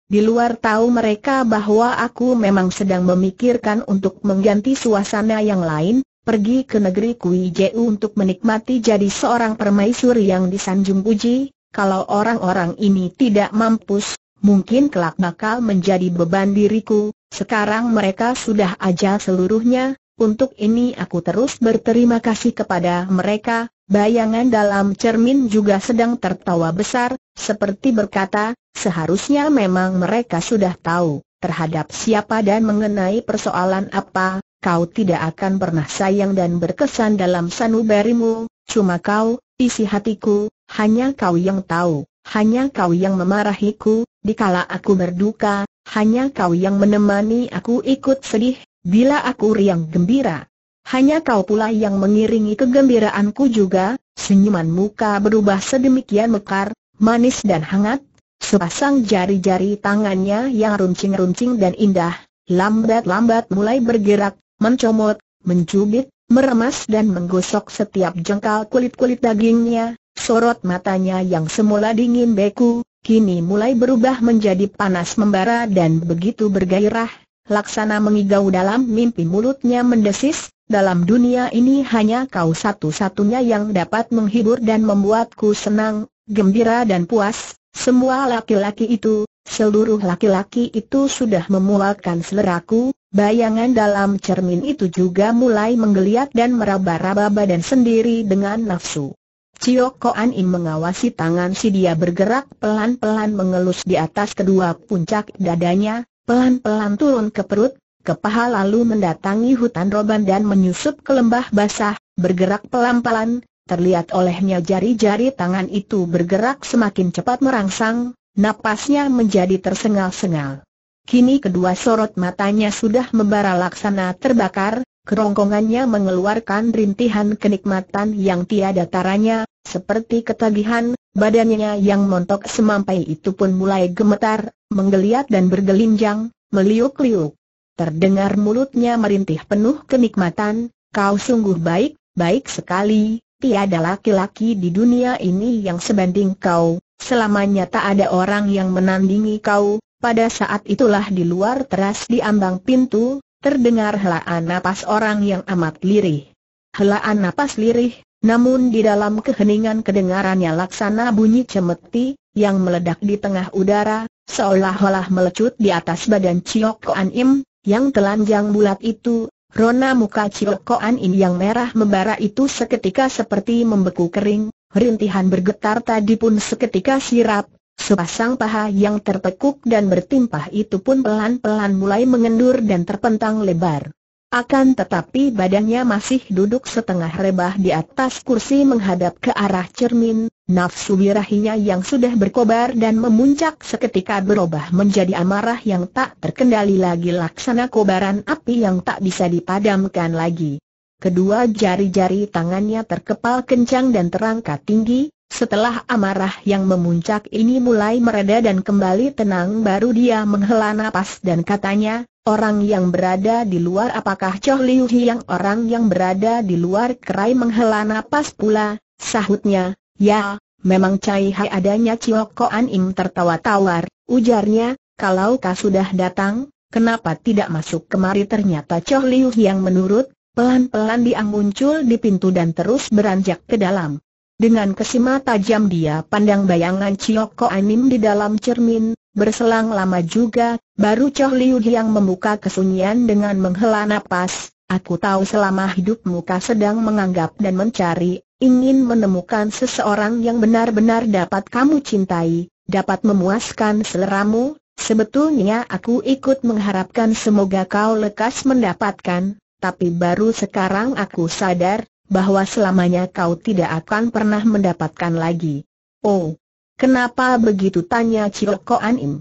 Di luar tahu mereka bahwa aku memang sedang memikirkan untuk mengganti suasana yang lain, pergi ke negeri Kui Jiu untuk menikmati jadi seorang permaisuri yang disanjung puji. Kalau orang-orang ini tidak mampus, mungkin kelak bakal menjadi beban diriku. Sekarang mereka sudah ajal seluruhnya. Untuk ini aku terus berterima kasih kepada mereka. Bayangan dalam cermin juga sedang tertawa besar, seperti berkata, seharusnya memang mereka sudah tahu terhadap siapa dan mengenai persoalan apa. Kau tidak akan pernah sayang dan berkesan dalam sanubarimu, cuma kau, isi hatiku, hanya kau yang tahu, hanya kau yang memarahiku, dikala aku berduka, hanya kau yang menemani aku ikut sedih, bila aku riang gembira. Hanya kau pula yang mengiringi kegembiraanku juga, senyuman muka berubah sedemikian mekar, manis dan hangat, sepasang jari-jari tangannya yang runcing-runcing dan indah, lambat-lambat mulai bergerak, mencomot, mencubit, meremas dan menggosok setiap jengkal kulit-kulit dagingnya. Sorot matanya yang semula dingin beku, kini mulai berubah menjadi panas membara dan begitu bergairah, laksana mengigau dalam mimpi. Mulutnya mendesis, dalam dunia ini hanya kau satu-satunya yang dapat menghibur dan membuatku senang, gembira dan puas. Semua laki-laki itu, seluruh laki-laki itu sudah memualkan seleraku. Bayangan dalam cermin itu juga mulai menggeliat dan meraba-raba badan sendiri dengan nafsu. Cio Koan Im mengawasi tangan si dia bergerak pelan-pelan mengelus di atas kedua puncak dadanya, pelan-pelan turun ke perut, ke paha lalu mendatangi hutan roban dan menyusup ke lembah basah, bergerak pelan-pelan, terlihat olehnya jari-jari tangan itu bergerak semakin cepat merangsang, napasnya menjadi tersengal-sengal. Kini kedua sorot matanya sudah membara laksana terbakar, kerongkongannya mengeluarkan rintihan kenikmatan yang tiada taranya, seperti ketagihan, badannya yang montok semampai itu pun mulai gemetar, menggeliat dan bergelinjang, meliuk-liuk. Terdengar mulutnya merintih penuh kenikmatan, kau sungguh baik, baik sekali, tiada laki-laki di dunia ini yang sebanding kau, selamanya tak ada orang yang menandingi kau. Pada saat itulah di luar teras di ambang pintu, terdengar helaan napas orang yang amat lirih. Helaan napas lirih, namun di dalam keheningan kedengarannya laksana bunyi cemeti, yang meledak di tengah udara, seolah-olah melecut di atas badan Cio Koan Im, yang telanjang bulat itu. Rona muka Cio Koan Im yang merah membara itu seketika seperti membeku kering, rintihan bergetar tadi pun seketika sirap. Sepasang paha yang tertekuk dan bertimpah itu pun pelan-pelan mulai mengendur dan terpentang lebar. Akan tetapi badannya masih duduk setengah rebah di atas kursi menghadap ke arah cermin. Nafsu birahinya yang sudah berkobar dan memuncak seketika berubah menjadi amarah yang tak terkendali lagi laksana kobaran api yang tak bisa dipadamkan lagi. Kedua jari-jari tangannya terkepal kencang dan terangkat tinggi. Setelah amarah yang memuncak ini mulai mereda dan kembali tenang, baru dia menghela napas dan katanya, orang yang berada di luar, apakah Choh Liu Hiang? Orang yang berada di luar kerai menghela napas pula, Sahutnya, ya, memang Cai Hai adanya. Cio Koan Im tertawa tawar, ujarnya, kalau kau sudah datang, kenapa tidak masuk kemari? Ternyata Cho Liu yang menurut, pelan-pelan dia muncul di pintu dan terus beranjak ke dalam. Dengan kesima tajam dia pandang bayangan Cio Koan Im di dalam cermin, berselang lama juga, baru Cho Liu yang membuka kesunyian dengan menghela napas. Aku tahu selama hidupmu kau sedang menganggap dan mencari, ingin menemukan seseorang yang benar-benar dapat kamu cintai, dapat memuaskan seleramu. Sebetulnya aku ikut mengharapkan semoga kau lekas mendapatkan, tapi baru sekarang aku sadar bahwa selamanya kau tidak akan pernah mendapatkan lagi. Oh, kenapa begitu? Tanya Cio Koan Im.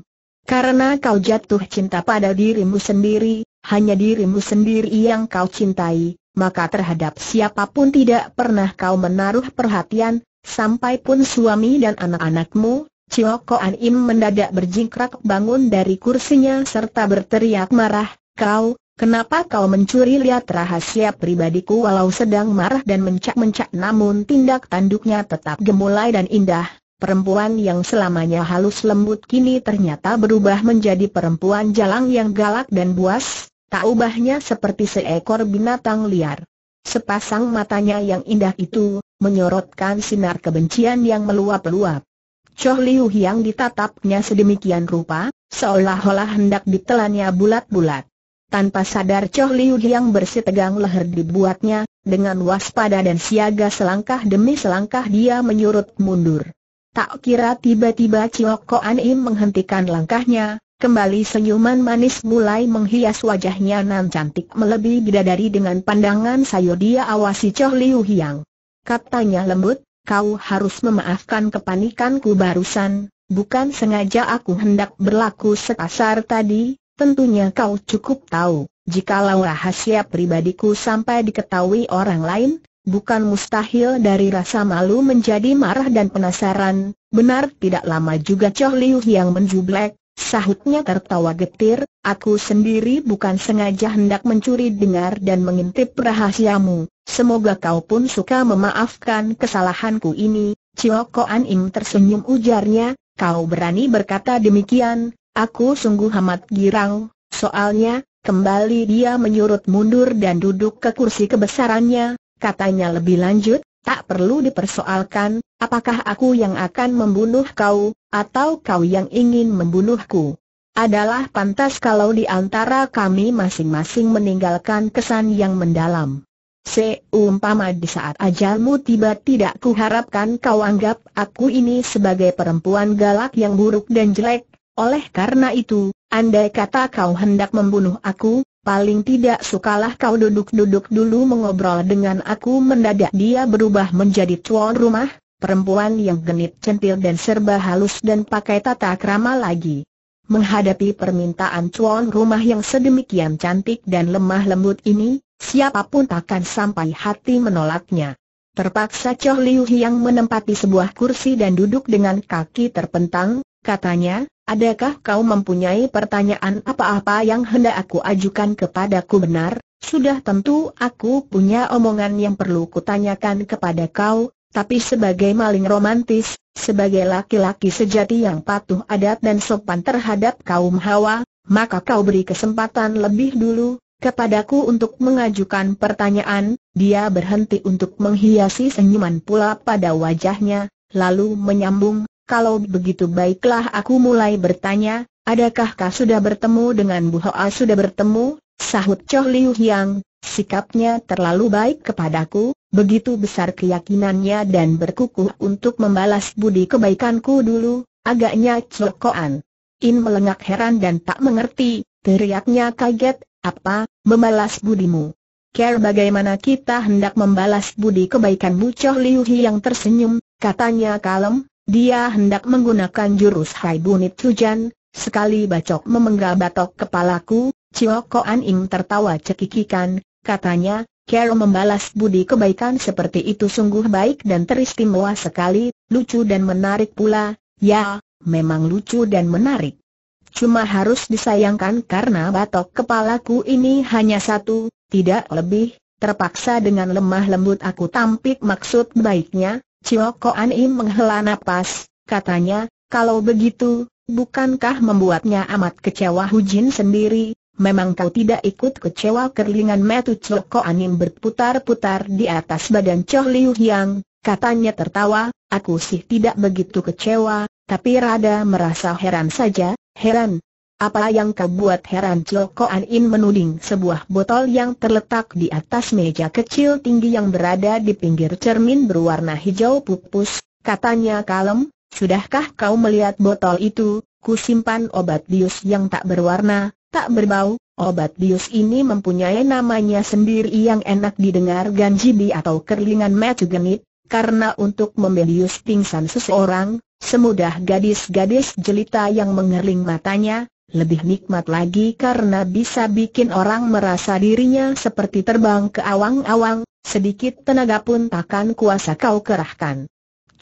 Karena kau jatuh cinta pada dirimu sendiri. Hanya dirimu sendiri yang kau cintai, maka terhadap siapapun tidak pernah kau menaruh perhatian, sampai pun suami dan anak-anakmu. Cio Koan Im mendadak berjingkrak bangun dari kursinya serta berteriak marah, kau, kenapa kau mencuri lihat rahasia pribadiku? Walau sedang marah dan mencak-mencak, namun tindak tanduknya tetap gemulai dan indah. Perempuan yang selamanya halus lembut kini ternyata berubah menjadi perempuan jalang yang galak dan buas. Tak ubahnya seperti seekor binatang liar. Sepasang matanya yang indah itu menyorotkan sinar kebencian yang meluap-luap. Cho Liu yang ditatapnya sedemikian rupa, seolah-olah hendak ditelannya bulat-bulat. Tanpa sadar Cho Liu yang bersitegang leher dibuatnya. Dengan waspada dan siaga selangkah demi selangkah dia menyurut mundur. Tak kira tiba-tiba Cio Koan Im menghentikan langkahnya. Kembali senyuman manis mulai menghias wajahnya nan cantik melebihi bidadari. Dengan pandangan sayu dia awasi Cho Liu Hiang. Katanya lembut, kau harus memaafkan kepanikanku barusan, bukan sengaja aku hendak berlaku sekasar tadi, tentunya kau cukup tahu, jikalau rahasia pribadiku sampai diketahui orang lain, bukan mustahil dari rasa malu menjadi marah dan penasaran. Benar tidak lama juga Cho Liu Hiang menjublek. Sahutnya tertawa getir, aku sendiri bukan sengaja hendak mencuri dengar dan mengintip rahasiamu. Semoga kau pun suka memaafkan kesalahanku ini. Cio Koan Im tersenyum ujarnya, kau berani berkata demikian, aku sungguh amat girang. Soalnya, kembali dia menyurut mundur dan duduk ke kursi kebesarannya. Katanya lebih lanjut, tak perlu dipersoalkan, apakah aku yang akan membunuh kau? Atau kau yang ingin membunuhku? Adalah pantas kalau di antara kami masing-masing meninggalkan kesan yang mendalam. Seumpama di saat ajalmu tiba, tidak kuharapkan kau anggap aku ini sebagai perempuan galak yang buruk dan jelek. Oleh karena itu, andai kata kau hendak membunuh aku, paling tidak sukalah kau duduk-duduk dulu mengobrol dengan aku. Mendadak dia berubah menjadi tuan rumah, perempuan yang genit centil dan serba halus dan pakai tata krama lagi. Menghadapi permintaan tuan rumah yang sedemikian cantik dan lemah lembut ini, siapapun takkan sampai hati menolaknya. Terpaksa Cho Liu yang menempati sebuah kursi dan duduk dengan kaki terpentang. Katanya, adakah kau mempunyai pertanyaan apa-apa yang hendak aku ajukan kepadaku? Benar, sudah tentu aku punya omongan yang perlu kutanyakan kepada kau. Tapi sebagai maling romantis, sebagai laki-laki sejati yang patuh adat dan sopan terhadap kaum Hawa, maka kau beri kesempatan lebih dulu kepadaku untuk mengajukan pertanyaan. Dia berhenti untuk menghiasi senyuman pula pada wajahnya, lalu menyambung, kalau begitu baiklah aku mulai bertanya, adakah kau sudah bertemu dengan Bu Hoa? Sudah bertemu, sahut Cho Liu Hiang. Sikapnya terlalu baik kepadaku, begitu besar keyakinannya dan berkukuh untuk membalas budi kebaikanku dulu. Agaknya Cio Koan Im melengak heran dan tak mengerti, teriaknya kaget, apa, membalas budimu? Care bagaimana kita hendak membalas budi kebaikanmu? Cho Liu yang tersenyum, katanya kalem, dia hendak menggunakan jurus Hai Bunit Hujan, sekali bacok memenggal batok kepalaku. Cio Koan Im tertawa cekikikan. Katanya, Carol membalas budi kebaikan seperti itu sungguh baik dan teristimewa sekali, lucu dan menarik pula. Ya, memang lucu dan menarik. Cuma harus disayangkan karena batok kepalaku ini hanya satu, tidak lebih. Terpaksa dengan lemah lembut aku tampik maksud baiknya, Cio Koan Im menghela napas, katanya, kalau begitu, bukankah membuatnya amat kecewa Hu Jin sendiri? Memang kau tidak ikut kecewa? Kerlingan mata Cio Koan Im berputar-putar di atas badan Choh Liu Yang, katanya tertawa, aku sih tidak begitu kecewa, tapi rada merasa heran saja. Heran? Apa yang kau buat heran? Cio Koan Im menuding sebuah botol yang terletak di atas meja kecil tinggi yang berada di pinggir cermin berwarna hijau pupus, katanya kalem, sudahkah kau melihat botol itu? Ku simpan obat bius yang tak berwarna, tak berbau. Obat bius ini mempunyai namanya sendiri yang enak didengar ganjibi atau kerlingan mata genit, karena untuk membius pingsan seseorang, semudah gadis-gadis jelita yang mengerling matanya, lebih nikmat lagi karena bisa bikin orang merasa dirinya seperti terbang ke awang-awang, sedikit tenaga pun takkan kuasa kau kerahkan.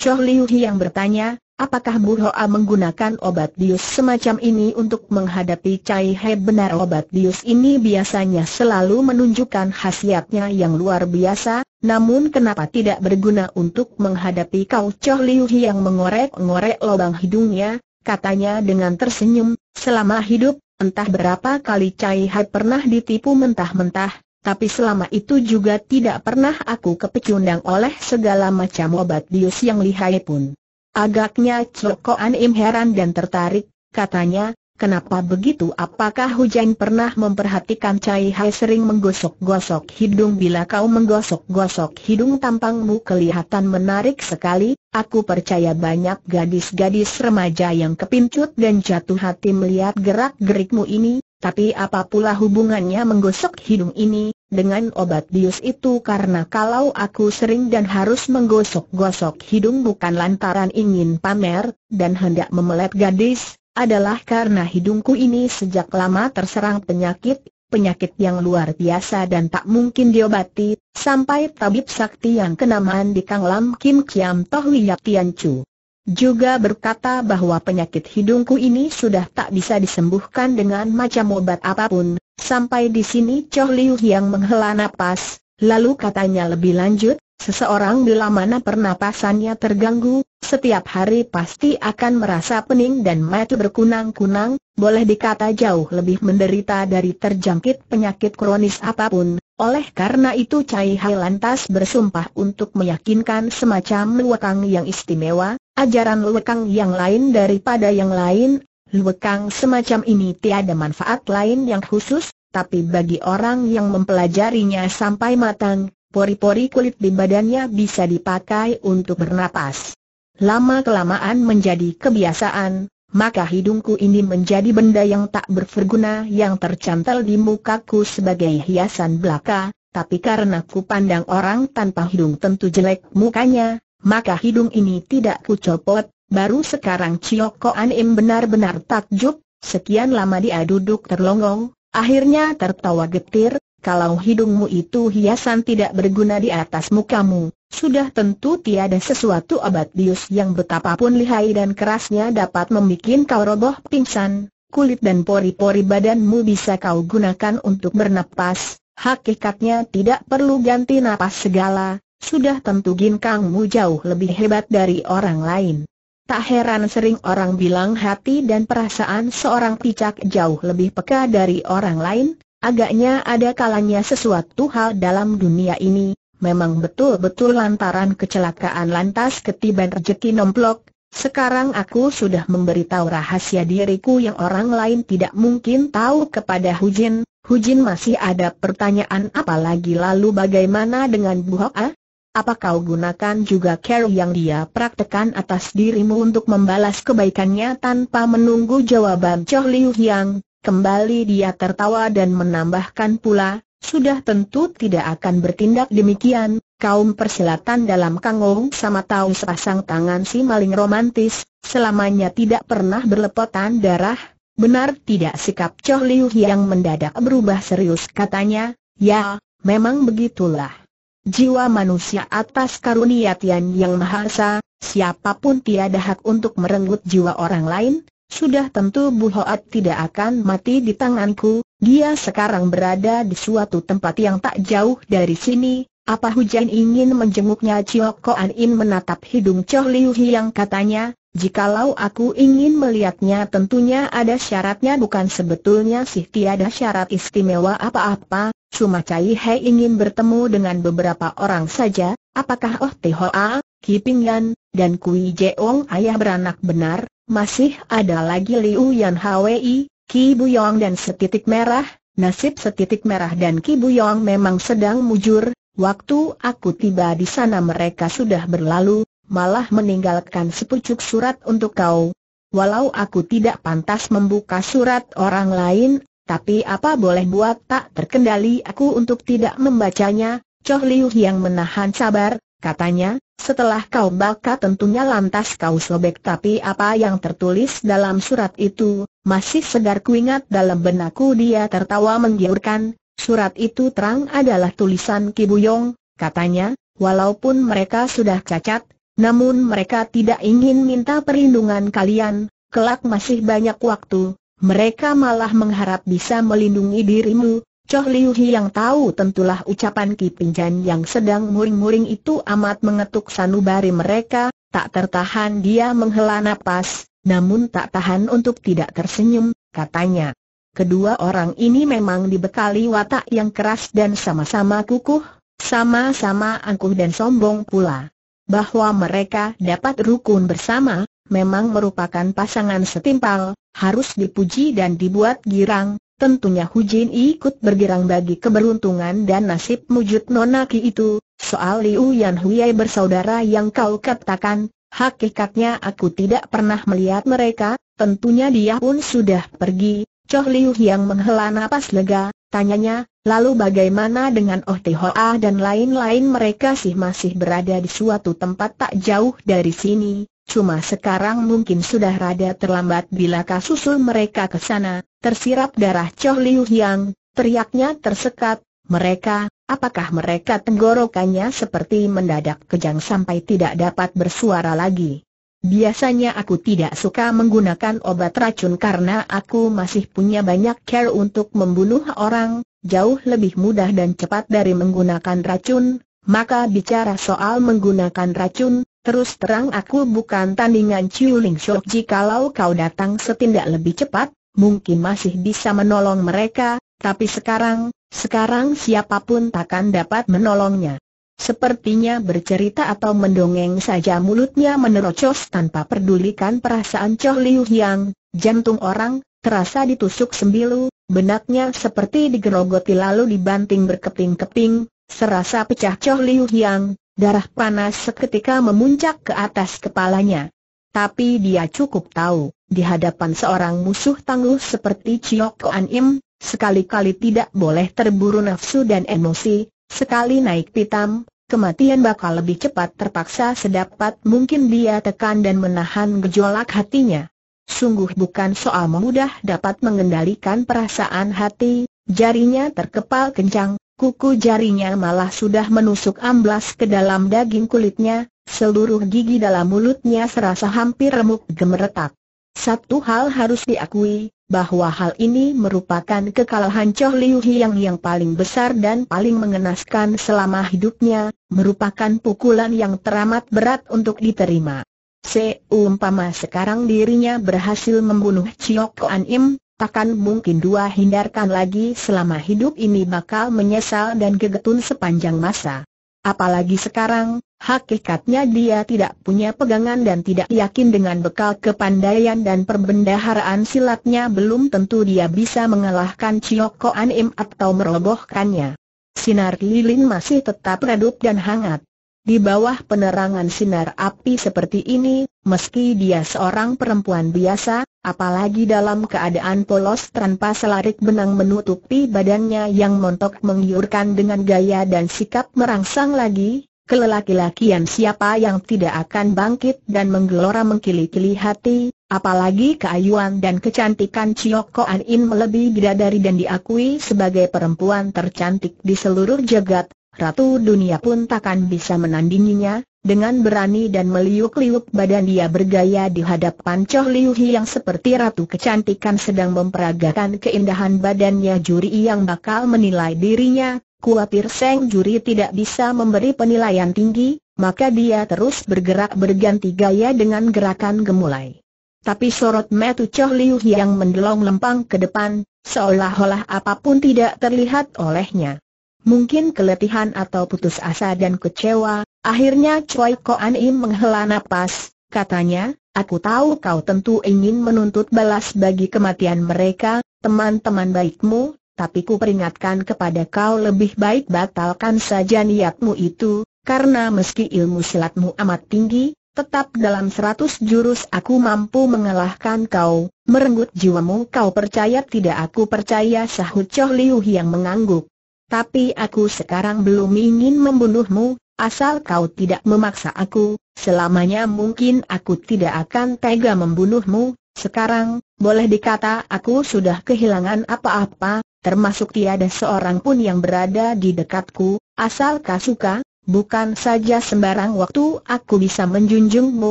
Choh Liu yang bertanya, apakah Bu Hoa menggunakan obat bius semacam ini untuk menghadapi Cai He? Benar, obat bius ini biasanya selalu menunjukkan khasiatnya yang luar biasa, namun kenapa tidak berguna untuk menghadapi kau? Choh Liu yang mengorek-ngorek lubang hidungnya, katanya dengan tersenyum, selama hidup, entah berapa kali Cai He pernah ditipu mentah-mentah, tapi selama itu juga tidak pernah aku kepecundang oleh segala macam obat bius yang lihai pun. Agaknya Cio Koan Im heran dan tertarik, katanya, kenapa begitu? Apakah Hu Jin pernah memperhatikan Cai Hai sering menggosok-gosok hidung? Bila kau menggosok-gosok hidung tampangmu kelihatan menarik sekali, aku percaya banyak gadis-gadis remaja yang kepincut dan jatuh hati melihat gerak-gerikmu ini, tapi apa pula hubungannya menggosok hidung ini dengan obat bius itu? Karena kalau aku sering dan harus menggosok-gosok hidung bukan lantaran ingin pamer dan hendak memelet gadis, adalah karena hidungku ini sejak lama terserang penyakit, penyakit yang luar biasa dan tak mungkin diobati, sampai tabib sakti yang kenamaan di Kang Lam Kim Kiam Toh Liap Tian Chu juga berkata bahwa penyakit hidungku ini sudah tak bisa disembuhkan dengan macam obat apapun. Sampai di sini Choh Liu yang menghela napas, lalu katanya lebih lanjut, seseorang bila mana pernapasannya terganggu, setiap hari pasti akan merasa pening dan mata berkunang-kunang, boleh dikata jauh lebih menderita dari terjangkit penyakit kronis apapun. Oleh karena itu Cai Hai lantas bersumpah untuk meyakinkan semacam luekang yang istimewa, ajaran luekang yang lain daripada yang lain. Luekang semacam ini tiada manfaat lain yang khusus, tapi bagi orang yang mempelajarinya sampai matang, pori-pori kulit di badannya bisa dipakai untuk bernapas. Lama-kelamaan menjadi kebiasaan, maka hidungku ini menjadi benda yang tak berguna yang tercantel di mukaku sebagai hiasan belaka, tapi karena ku pandang orang tanpa hidung tentu jelek mukanya, maka hidung ini tidak kucopot. Baru sekarang Cio Koan Im benar-benar takjub. Sekian lama dia duduk terlongong, akhirnya tertawa getir. Kalau hidungmu itu hiasan tidak berguna di atas mukamu, sudah tentu tiada sesuatu obat bius yang betapapun lihai dan kerasnya dapat membuat kau roboh pingsan. Kulit dan pori-pori badanmu bisa kau gunakan untuk bernapas. Hakikatnya tidak perlu ganti napas segala. Sudah tentu ginkangmu jauh lebih hebat dari orang lain. Tak heran sering orang bilang hati dan perasaan seorang picak jauh lebih peka dari orang lain. Agaknya ada kalanya sesuatu hal dalam dunia ini memang betul-betul lantaran kecelakaan lantas ketiban rezeki nomplok. Sekarang aku sudah memberitahu rahasia diriku yang orang lain tidak mungkin tahu kepada Hu Jin. Hu Jin masih ada pertanyaan apa lagi? Lalu bagaimana dengan Bu Hoa? Apa kau gunakan juga care yang dia praktekkan atas dirimu untuk membalas kebaikannya? Tanpa menunggu jawaban Choh Liu Yang, kembali dia tertawa dan menambahkan pula, sudah tentu tidak akan bertindak demikian. Kaum persilatan dalam Kang Ouw sama tahu sepasang tangan si maling romantis, selamanya tidak pernah berlepotan darah. Benar tidak? Sikap Choh Liu Yang mendadak berubah serius, katanya, ya, memang begitulah. Jiwa manusia atas karunia Tian Yang Maha Esa, siapapun tiada hak untuk merenggut jiwa orang lain. Sudah tentu Bu Hoa tidak akan mati di tanganku. Dia sekarang berada di suatu tempat yang tak jauh dari sini, Apa Hujan ingin menjenguknya? Cio Koan In menatap hidung Choh Liu Hiang, katanya, jikalau aku ingin melihatnya tentunya ada syaratnya, bukan? Sebetulnya sih tiada syarat istimewa apa-apa, cuma Cai He ingin bertemu dengan beberapa orang saja. Apakah Oh Thoa, Ki Pingyan, dan Kui Jeong ayah beranak benar? Masih ada lagi Liu Yan Hwi, Ki Buyong dan Setitik Merah. Nasib Setitik Merah dan Ki Buyong memang sedang mujur. Waktu aku tiba di sana mereka sudah berlalu, malah meninggalkan sepucuk surat untuk kau. Walau aku tidak pantas membuka surat orang lain, tapi apa boleh buat, tak terkendali aku untuk tidak membacanya. Choh Liu yang menahan sabar, katanya, setelah kau baca tentunya lantas kau sobek. Tapi apa yang tertulis dalam surat itu, masih segar kuingat dalam benakku. Dia tertawa menggiurkan. Surat itu terang adalah tulisan Ki Buyong, katanya, walaupun mereka sudah cacat, namun mereka tidak ingin minta perlindungan kalian, kelak masih banyak waktu, mereka malah mengharap bisa melindungi dirimu. Choh Liu Hiang tahu tentulah ucapan Ki Pingyan yang sedang muring-muring itu amat mengetuk sanubari mereka, tak tertahan dia menghela napas, namun tak tahan untuk tidak tersenyum, katanya. Kedua orang ini memang dibekali watak yang keras dan sama-sama kukuh, sama-sama angkuh dan sombong pula. Bahwa mereka dapat rukun bersama, memang merupakan pasangan setimpal, harus dipuji dan dibuat girang. Tentunya Hujin ikut bergirang bagi keberuntungan dan nasib mujud nona Ki itu. Soal Liu Yan Hui bersaudara yang kau katakan, hakikatnya aku tidak pernah melihat mereka, tentunya dia pun sudah pergi. Choh Liu yang menghela napas lega, tanyanya, lalu bagaimana dengan Oh Thoa dan lain-lain? Mereka sih masih berada di suatu tempat tak jauh dari sini, cuma sekarang mungkin sudah rada terlambat. Bila kasusul mereka ke sana, tersirap darah Choh Liu yang, teriaknya tersekat, mereka, apakah mereka? Tenggorokannya seperti mendadak kejang sampai tidak dapat bersuara lagi. Biasanya aku tidak suka menggunakan obat racun karena aku masih punya banyak cara untuk membunuh orang, jauh lebih mudah dan cepat dari menggunakan racun. Maka bicara soal menggunakan racun, terus terang aku bukan tandingan Chiu Ling Shok. Jikalau kau datang setindak lebih cepat, mungkin masih bisa menolong mereka, tapi sekarang, sekarang siapapun takkan dapat menolongnya. Sepertinya bercerita atau mendongeng saja mulutnya, menerocos tanpa pedulikan perasaan Choh Liu Hiang. Jantung orang terasa ditusuk sembilu, benaknya seperti digerogoti lalu dibanting berkeping-keping, serasa pecah. Choh Liu Hiang, darah panas seketika memuncak ke atas kepalanya. Tapi dia cukup tahu, di hadapan seorang musuh tangguh seperti Cio Koan Im, sekali-kali tidak boleh terburu nafsu dan emosi. Sekali naik pitam, kematian bakal lebih cepat. Terpaksa sedapat mungkin dia tekan dan menahan gejolak hatinya. Sungguh bukan soal mudah dapat mengendalikan perasaan hati. Jarinya terkepal kencang, kuku jarinya malah sudah menusuk amblas ke dalam daging kulitnya. Seluruh gigi dalam mulutnya serasa hampir remuk gemeretak. Satu hal harus diakui, bahwa hal ini merupakan kekalahan Choh Liu Hiang yang paling besar dan paling mengenaskan selama hidupnya, merupakan pukulan yang teramat berat untuk diterima. Seumpama sekarang dirinya berhasil membunuh Cio Koan Im, takkan mungkin dua hindarkan lagi selama hidup ini, bakal menyesal dan gegetun sepanjang masa. Apalagi sekarang, hakikatnya dia tidak punya pegangan dan tidak yakin dengan bekal kepandaian dan perbendaharaan silatnya belum tentu dia bisa mengalahkan Cio Koan Im atau merobohkannya. Sinar lilin masih tetap redup dan hangat. Di bawah penerangan sinar api seperti ini, meski dia seorang perempuan biasa, apalagi dalam keadaan polos tanpa selarik benang menutupi badannya yang montok menggiurkan dengan gaya dan sikap merangsang lagi, kelelaki-lakian siapa yang tidak akan bangkit dan menggelora mengkili-kili hati. Apalagi keayuan dan kecantikan Cio Koan In melebihi bidadari dan diakui sebagai perempuan tercantik di seluruh jagat. Ratu dunia pun takkan bisa menandinginya. Dengan berani dan meliuk-liuk badan dia bergaya di hadapan Choh Liu Hiang seperti ratu kecantikan sedang memperagakan keindahan badannya. Juri yang bakal menilai dirinya, Kuatir Seng Juri tidak bisa memberi penilaian tinggi, maka dia terus bergerak berganti gaya dengan gerakan gemulai. Tapi sorot metu Choh Liu yang mendelong lempang ke depan, seolah-olah apapun tidak terlihat olehnya. Mungkin keletihan atau putus asa dan kecewa, akhirnya Choi Koan Im menghela napas, katanya, "Aku tahu kau tentu ingin menuntut balas bagi kematian mereka, teman-teman baikmu. Tapi ku peringatkan kepada kau lebih baik batalkan saja niatmu itu, karena meski ilmu silatmu amat tinggi, tetap dalam seratus jurus aku mampu mengalahkan kau, merenggut jiwamu." "Kau percaya?" "Tidak, aku percaya," sahut Choh Liu yang mengangguk. "Tapi aku sekarang belum ingin membunuhmu, asal kau tidak memaksa aku, selamanya mungkin aku tidak akan tega membunuhmu. Sekarang, boleh dikata aku sudah kehilangan apa-apa, termasuk tiada seorang pun yang berada di dekatku. Asal kau suka, bukan saja sembarang waktu aku bisa menjunjungmu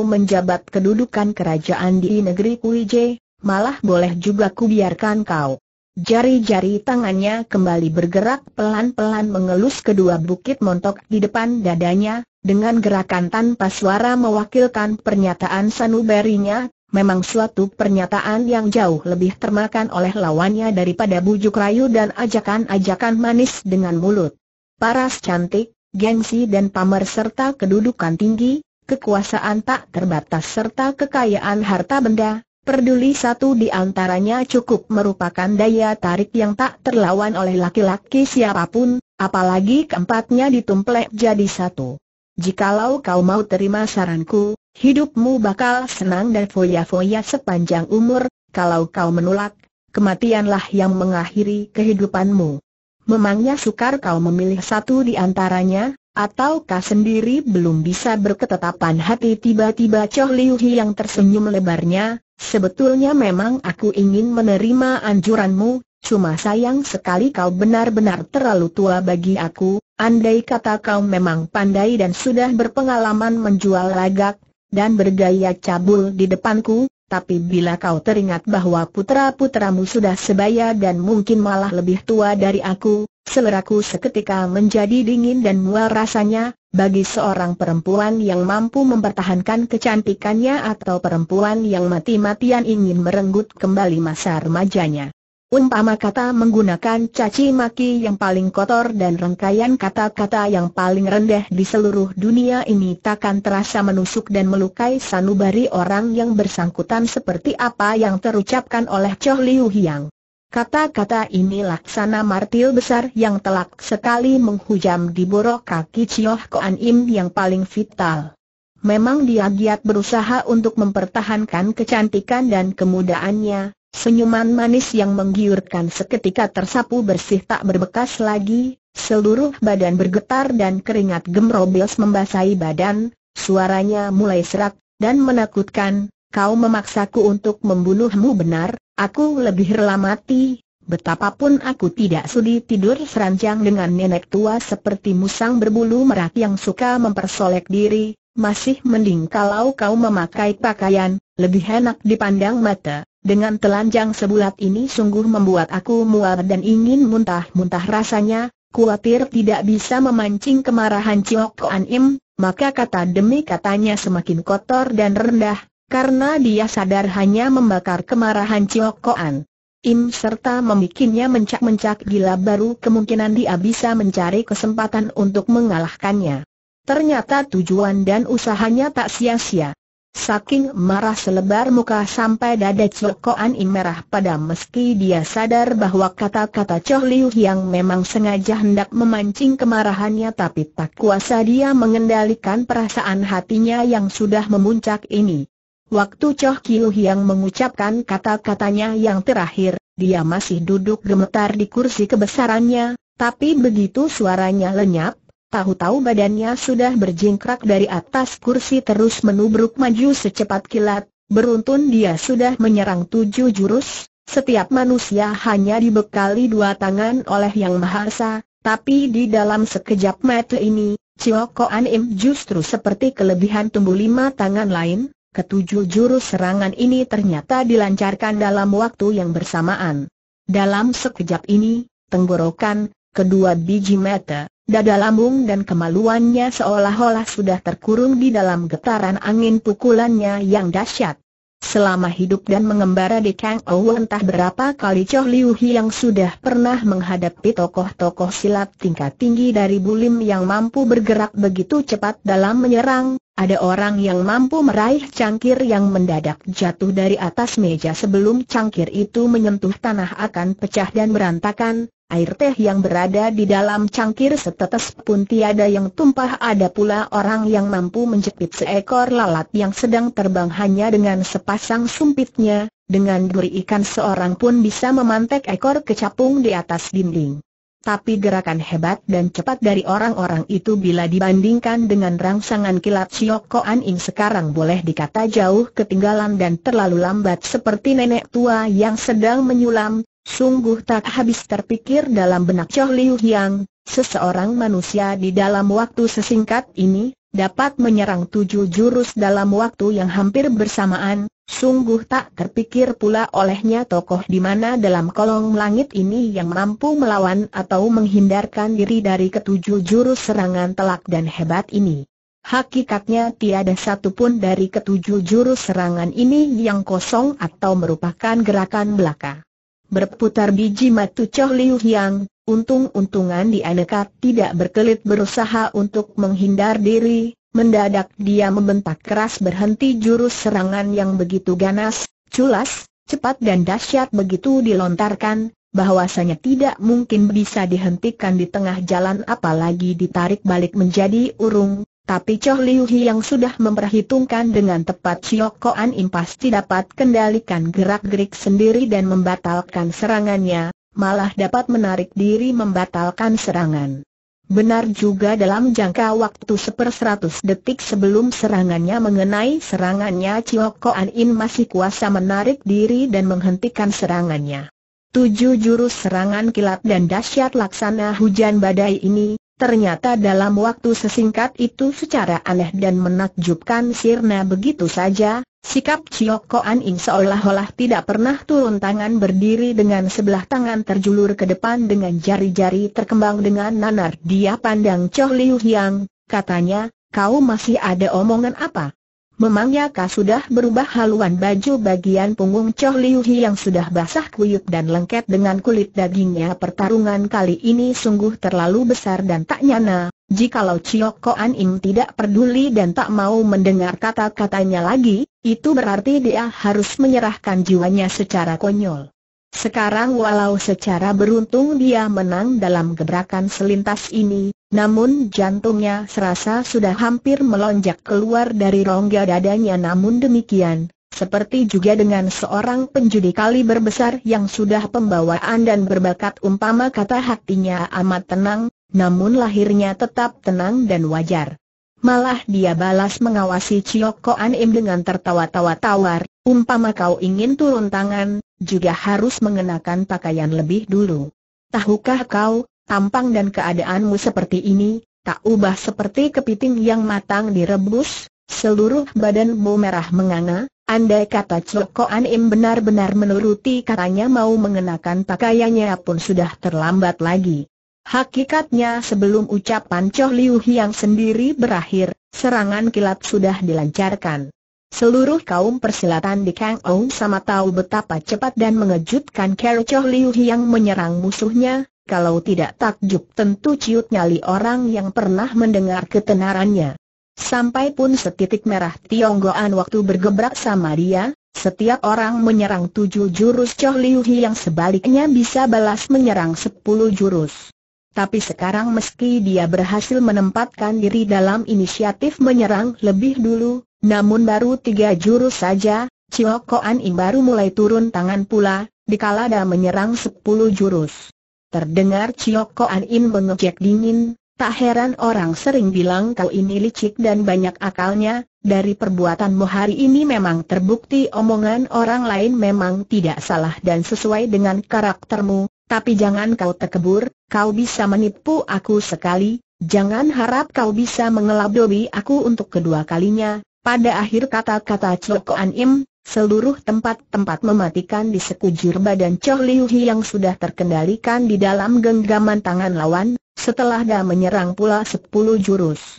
menjabat kedudukan kerajaan di negeri Kuije, malah boleh juga ku biarkan kau." Jari-jari tangannya kembali bergerak pelan-pelan mengelus kedua bukit montok di depan dadanya, dengan gerakan tanpa suara mewakilkan pernyataan sanubarinya. Memang suatu pernyataan yang jauh lebih termakan oleh lawannya daripada bujuk rayu dan ajakan-ajakan manis dengan mulut. Paras cantik, gengsi dan pamer serta kedudukan tinggi, kekuasaan tak terbatas serta kekayaan harta benda, peduli satu di antaranya cukup merupakan daya tarik yang tak terlawan oleh laki-laki siapapun, apalagi keempatnya ditumplek jadi satu. "Jikalau kau mau terima saranku, hidupmu bakal senang dan foya-foya sepanjang umur. Kalau kau menolak, kematianlah yang mengakhiri kehidupanmu. Memangnya sukar kau memilih satu di antaranya, atau kau sendiri belum bisa berketetapan hati?" Tiba-tiba Choh Liu yang tersenyum lebarnya, "Sebetulnya memang aku ingin menerima anjuranmu, cuma sayang sekali kau benar-benar terlalu tua bagi aku. Andai kata kau memang pandai dan sudah berpengalaman menjual lagak dan bergaya cabul di depanku, tapi bila kau teringat bahwa putra-putramu sudah sebaya dan mungkin malah lebih tua dari aku, seleraku seketika menjadi dingin dan mual rasanya." Bagi seorang perempuan yang mampu mempertahankan kecantikannya atau perempuan yang mati-matian ingin merenggut kembali masa remajanya. Umpama kata menggunakan caci maki yang paling kotor dan rangkaian kata-kata yang paling rendah di seluruh dunia ini takkan terasa menusuk dan melukai sanubari orang yang bersangkutan seperti apa yang terucapkan oleh Choh Liu Hiang. Kata-kata ini laksana martil besar yang telak sekali menghujam di borok kaki Choh Koan Im yang paling vital. Memang dia giat berusaha untuk mempertahankan kecantikan dan kemudaannya. Senyuman manis yang menggiurkan seketika tersapu bersih tak berbekas lagi, seluruh badan bergetar dan keringat gemrobles membasahi badan, suaranya mulai serak dan menakutkan. "Kau memaksaku untuk membunuhmu, benar, aku lebih rela mati, betapapun aku tidak sudi tidur seranjang dengan nenek tua seperti musang berbulu merak yang suka mempersolek diri, masih mending kalau kau memakai pakaian, lebih enak dipandang mata. Dengan telanjang sebulat ini sungguh membuat aku mual dan ingin muntah-muntah rasanya." Khawatir tidak bisa memancing kemarahan Choh Koan Im, maka kata demi katanya semakin kotor dan rendah, karena dia sadar hanya membakar kemarahan Choh Koan Im serta membikinnya mencak-mencak gila. Baru kemungkinan dia bisa mencari kesempatan untuk mengalahkannya. Ternyata tujuan dan usahanya tak sia-sia. Saking marah selebar muka sampai dada Choh Koan Im merah padam, meski dia sadar bahwa kata-kata Choh Liu yang memang sengaja hendak memancing kemarahannya, tapi tak kuasa dia mengendalikan perasaan hatinya yang sudah memuncak ini. Waktu Choh Liu yang mengucapkan kata-katanya yang terakhir, dia masih duduk gemetar di kursi kebesarannya, tapi begitu suaranya lenyap, tahu-tahu badannya sudah berjingkrak dari atas kursi terus menubruk maju secepat kilat. Beruntun dia sudah menyerang tujuh jurus. Setiap manusia hanya dibekali dua tangan oleh Yang Maha Esa, tapi di dalam sekejap mata ini, Choh Koan Im justru seperti kelebihan tumbuh lima tangan lain. Ketujuh jurus serangan ini ternyata dilancarkan dalam waktu yang bersamaan. Dalam sekejap ini, tenggorokan, kedua biji mata, dada lambung dan kemaluannya seolah-olah sudah terkurung di dalam getaran angin pukulannya yang dahsyat. Selama hidup dan mengembara di Kang Ou, entah berapa kali Chow Liu Hiang sudah pernah menghadapi tokoh-tokoh silat tingkat tinggi dari Bulim yang mampu bergerak begitu cepat dalam menyerang. Ada orang yang mampu meraih cangkir yang mendadak jatuh dari atas meja sebelum cangkir itu menyentuh tanah akan pecah dan berantakan. Air teh yang berada di dalam cangkir setetes pun tiada yang tumpah. Ada pula orang yang mampu menjepit seekor lalat yang sedang terbang hanya dengan sepasang sumpitnya. Dengan duri ikan seorang pun bisa memantek ekor kecapung di atas dinding. Tapi gerakan hebat dan cepat dari orang-orang itu bila dibandingkan dengan rangsangan kilat Siok Koan Ing sekarang boleh dikata jauh ketinggalan dan terlalu lambat, seperti nenek tua yang sedang menyulam. Sungguh tak habis terpikir dalam benak Chow Liu Hiang, seseorang manusia di dalam waktu sesingkat ini dapat menyerang tujuh jurus dalam waktu yang hampir bersamaan. Sungguh tak terpikir pula olehnya tokoh di mana dalam kolong langit ini yang mampu melawan atau menghindarkan diri dari ketujuh jurus serangan telak dan hebat ini. Hakikatnya tiada satupun dari ketujuh jurus serangan ini yang kosong atau merupakan gerakan belaka. Berputar biji mata Chow Liu Hiang, untung-untungan dia nekat tidak berkelit berusaha untuk menghindar diri. Mendadak dia membentak keras, berhenti. Jurus serangan yang begitu ganas, culas, cepat dan dahsyat begitu dilontarkan, bahwasanya tidak mungkin bisa dihentikan di tengah jalan apalagi ditarik balik menjadi urung. Tapi Chow Liu Hiang sudah memperhitungkan dengan tepat Siok Koan Ing pasti dapat kendalikan gerak-gerik sendiri dan membatalkan serangannya, malah dapat menarik diri membatalkan serangan. Benar juga, dalam jangka waktu seperseratus detik sebelum serangannya mengenai serangannya, Siok Koan Ing masih kuasa menarik diri dan menghentikan serangannya. Tujuh jurus serangan kilat dan dahsyat laksana hujan badai ini ternyata dalam waktu sesingkat itu secara aneh dan menakjubkan sirna begitu saja. Sikap Siok Koan Ing seolah-olah tidak pernah turun tangan, berdiri dengan sebelah tangan terjulur ke depan dengan jari-jari terkembang dengan nanar. Dia pandang Chow Liu Hiang, katanya, "Kau masih ada omongan apa?" Memangnya kau sudah berubah haluan? Baju bagian punggung Chow Liu Hiang sudah basah kuyup dan lengket dengan kulit dagingnya. Pertarungan kali ini sungguh terlalu besar dan tak nyana. Jikalau Siok Koan Ing tidak peduli dan tak mau mendengar kata-katanya lagi, itu berarti dia harus menyerahkan jiwanya secara konyol. Sekarang walau secara beruntung dia menang dalam gebrakan selintas ini, namun jantungnya serasa sudah hampir melonjak keluar dari rongga dadanya. Namun demikian, seperti juga dengan seorang penjudi kaliber besar yang sudah pembawaan dan berbakat, umpama kata hatinya amat tenang, namun lahirnya tetap tenang dan wajar. Malah dia balas mengawasi Siok Koan Ing dengan tertawa-tawa tawar, "Umpama kau ingin turun tangan, juga harus mengenakan pakaian lebih dulu. Tahukah kau? Tampang dan keadaanmu seperti ini, tak ubah seperti kepiting yang matang direbus, seluruh badanmu merah menganga." Andai kata Siok Koan Ing benar-benar menuruti katanya mau mengenakan pakaiannya pun sudah terlambat lagi. Hakikatnya sebelum ucapan Chow Liu Hiang sendiri berakhir, serangan kilat sudah dilancarkan. Seluruh kaum persilatan di Kang Ou sama tahu betapa cepat dan mengejutkan cara Chow Liu Hiang menyerang musuhnya. Kalau tidak takjub tentu ciut nyali orang yang pernah mendengar ketenarannya. Sampai pun setitik merah Tionggoan waktu bergebrak sama dia. Setiap orang menyerang tujuh jurus, Chow Liu Hiang sebaliknya bisa balas menyerang sepuluh jurus. Tapi sekarang meski dia berhasil menempatkan diri dalam inisiatif menyerang lebih dulu, namun baru tiga jurus saja, Siok Koan Ing baru mulai turun tangan pula, dikala dia menyerang sepuluh jurus. Terdengar Siok Koan Ing mengejek dingin, "Tak heran orang sering bilang kau ini licik dan banyak akalnya. Dari perbuatanmu hari ini memang terbukti omongan orang lain memang tidak salah dan sesuai dengan karaktermu. Tapi jangan kau terkebur, kau bisa menipu aku sekali, jangan harap kau bisa mengelabui aku untuk kedua kalinya." Pada akhir kata-kata Siok Koan Ing, Seluruh tempat-tempat mematikan di sekujur badan Cho Liu Hi yang sudah terkendalikan di dalam genggaman tangan lawan, setelah dia menyerang pula sepuluh jurus.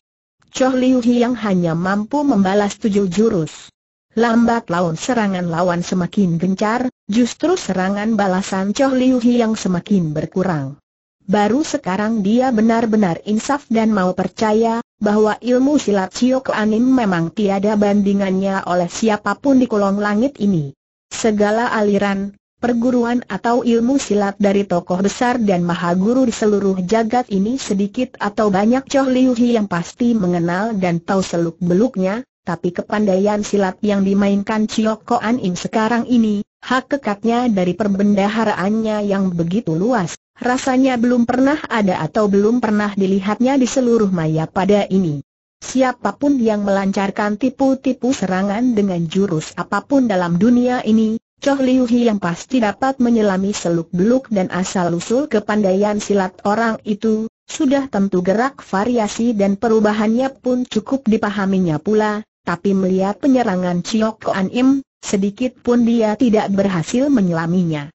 Cho Liu Hi yang hanya mampu membalas tujuh jurus. Lambat laun serangan lawan semakin gencar, justru serangan balasan Cho Liu Hi yang semakin berkurang. Baru sekarang dia benar-benar insaf dan mau percaya bahwa ilmu silat Siok Anim memang tiada bandingannya oleh siapapun di kolong langit ini. Segala aliran, perguruan atau ilmu silat dari tokoh besar dan mahaguru di seluruh jagat ini sedikit atau banyak Cho Liu Hi yang pasti mengenal dan tahu seluk-beluknya, tapi kepandaian silat yang dimainkan Siok Anim sekarang ini, hak kekatnya dari perbendaharaannya yang begitu luas, rasanya belum pernah ada atau belum pernah dilihatnya di seluruh maya pada ini. Siapapun yang melancarkan tipu-tipu serangan dengan jurus apapun dalam dunia ini, Cho Liu Hi yang pasti dapat menyelami seluk-beluk dan asal-usul kepandaian silat orang itu. Sudah tentu gerak variasi dan perubahannya pun cukup dipahaminya pula, tapi melihat penyerangan Siok Anim, sedikit pun dia tidak berhasil menyelaminya.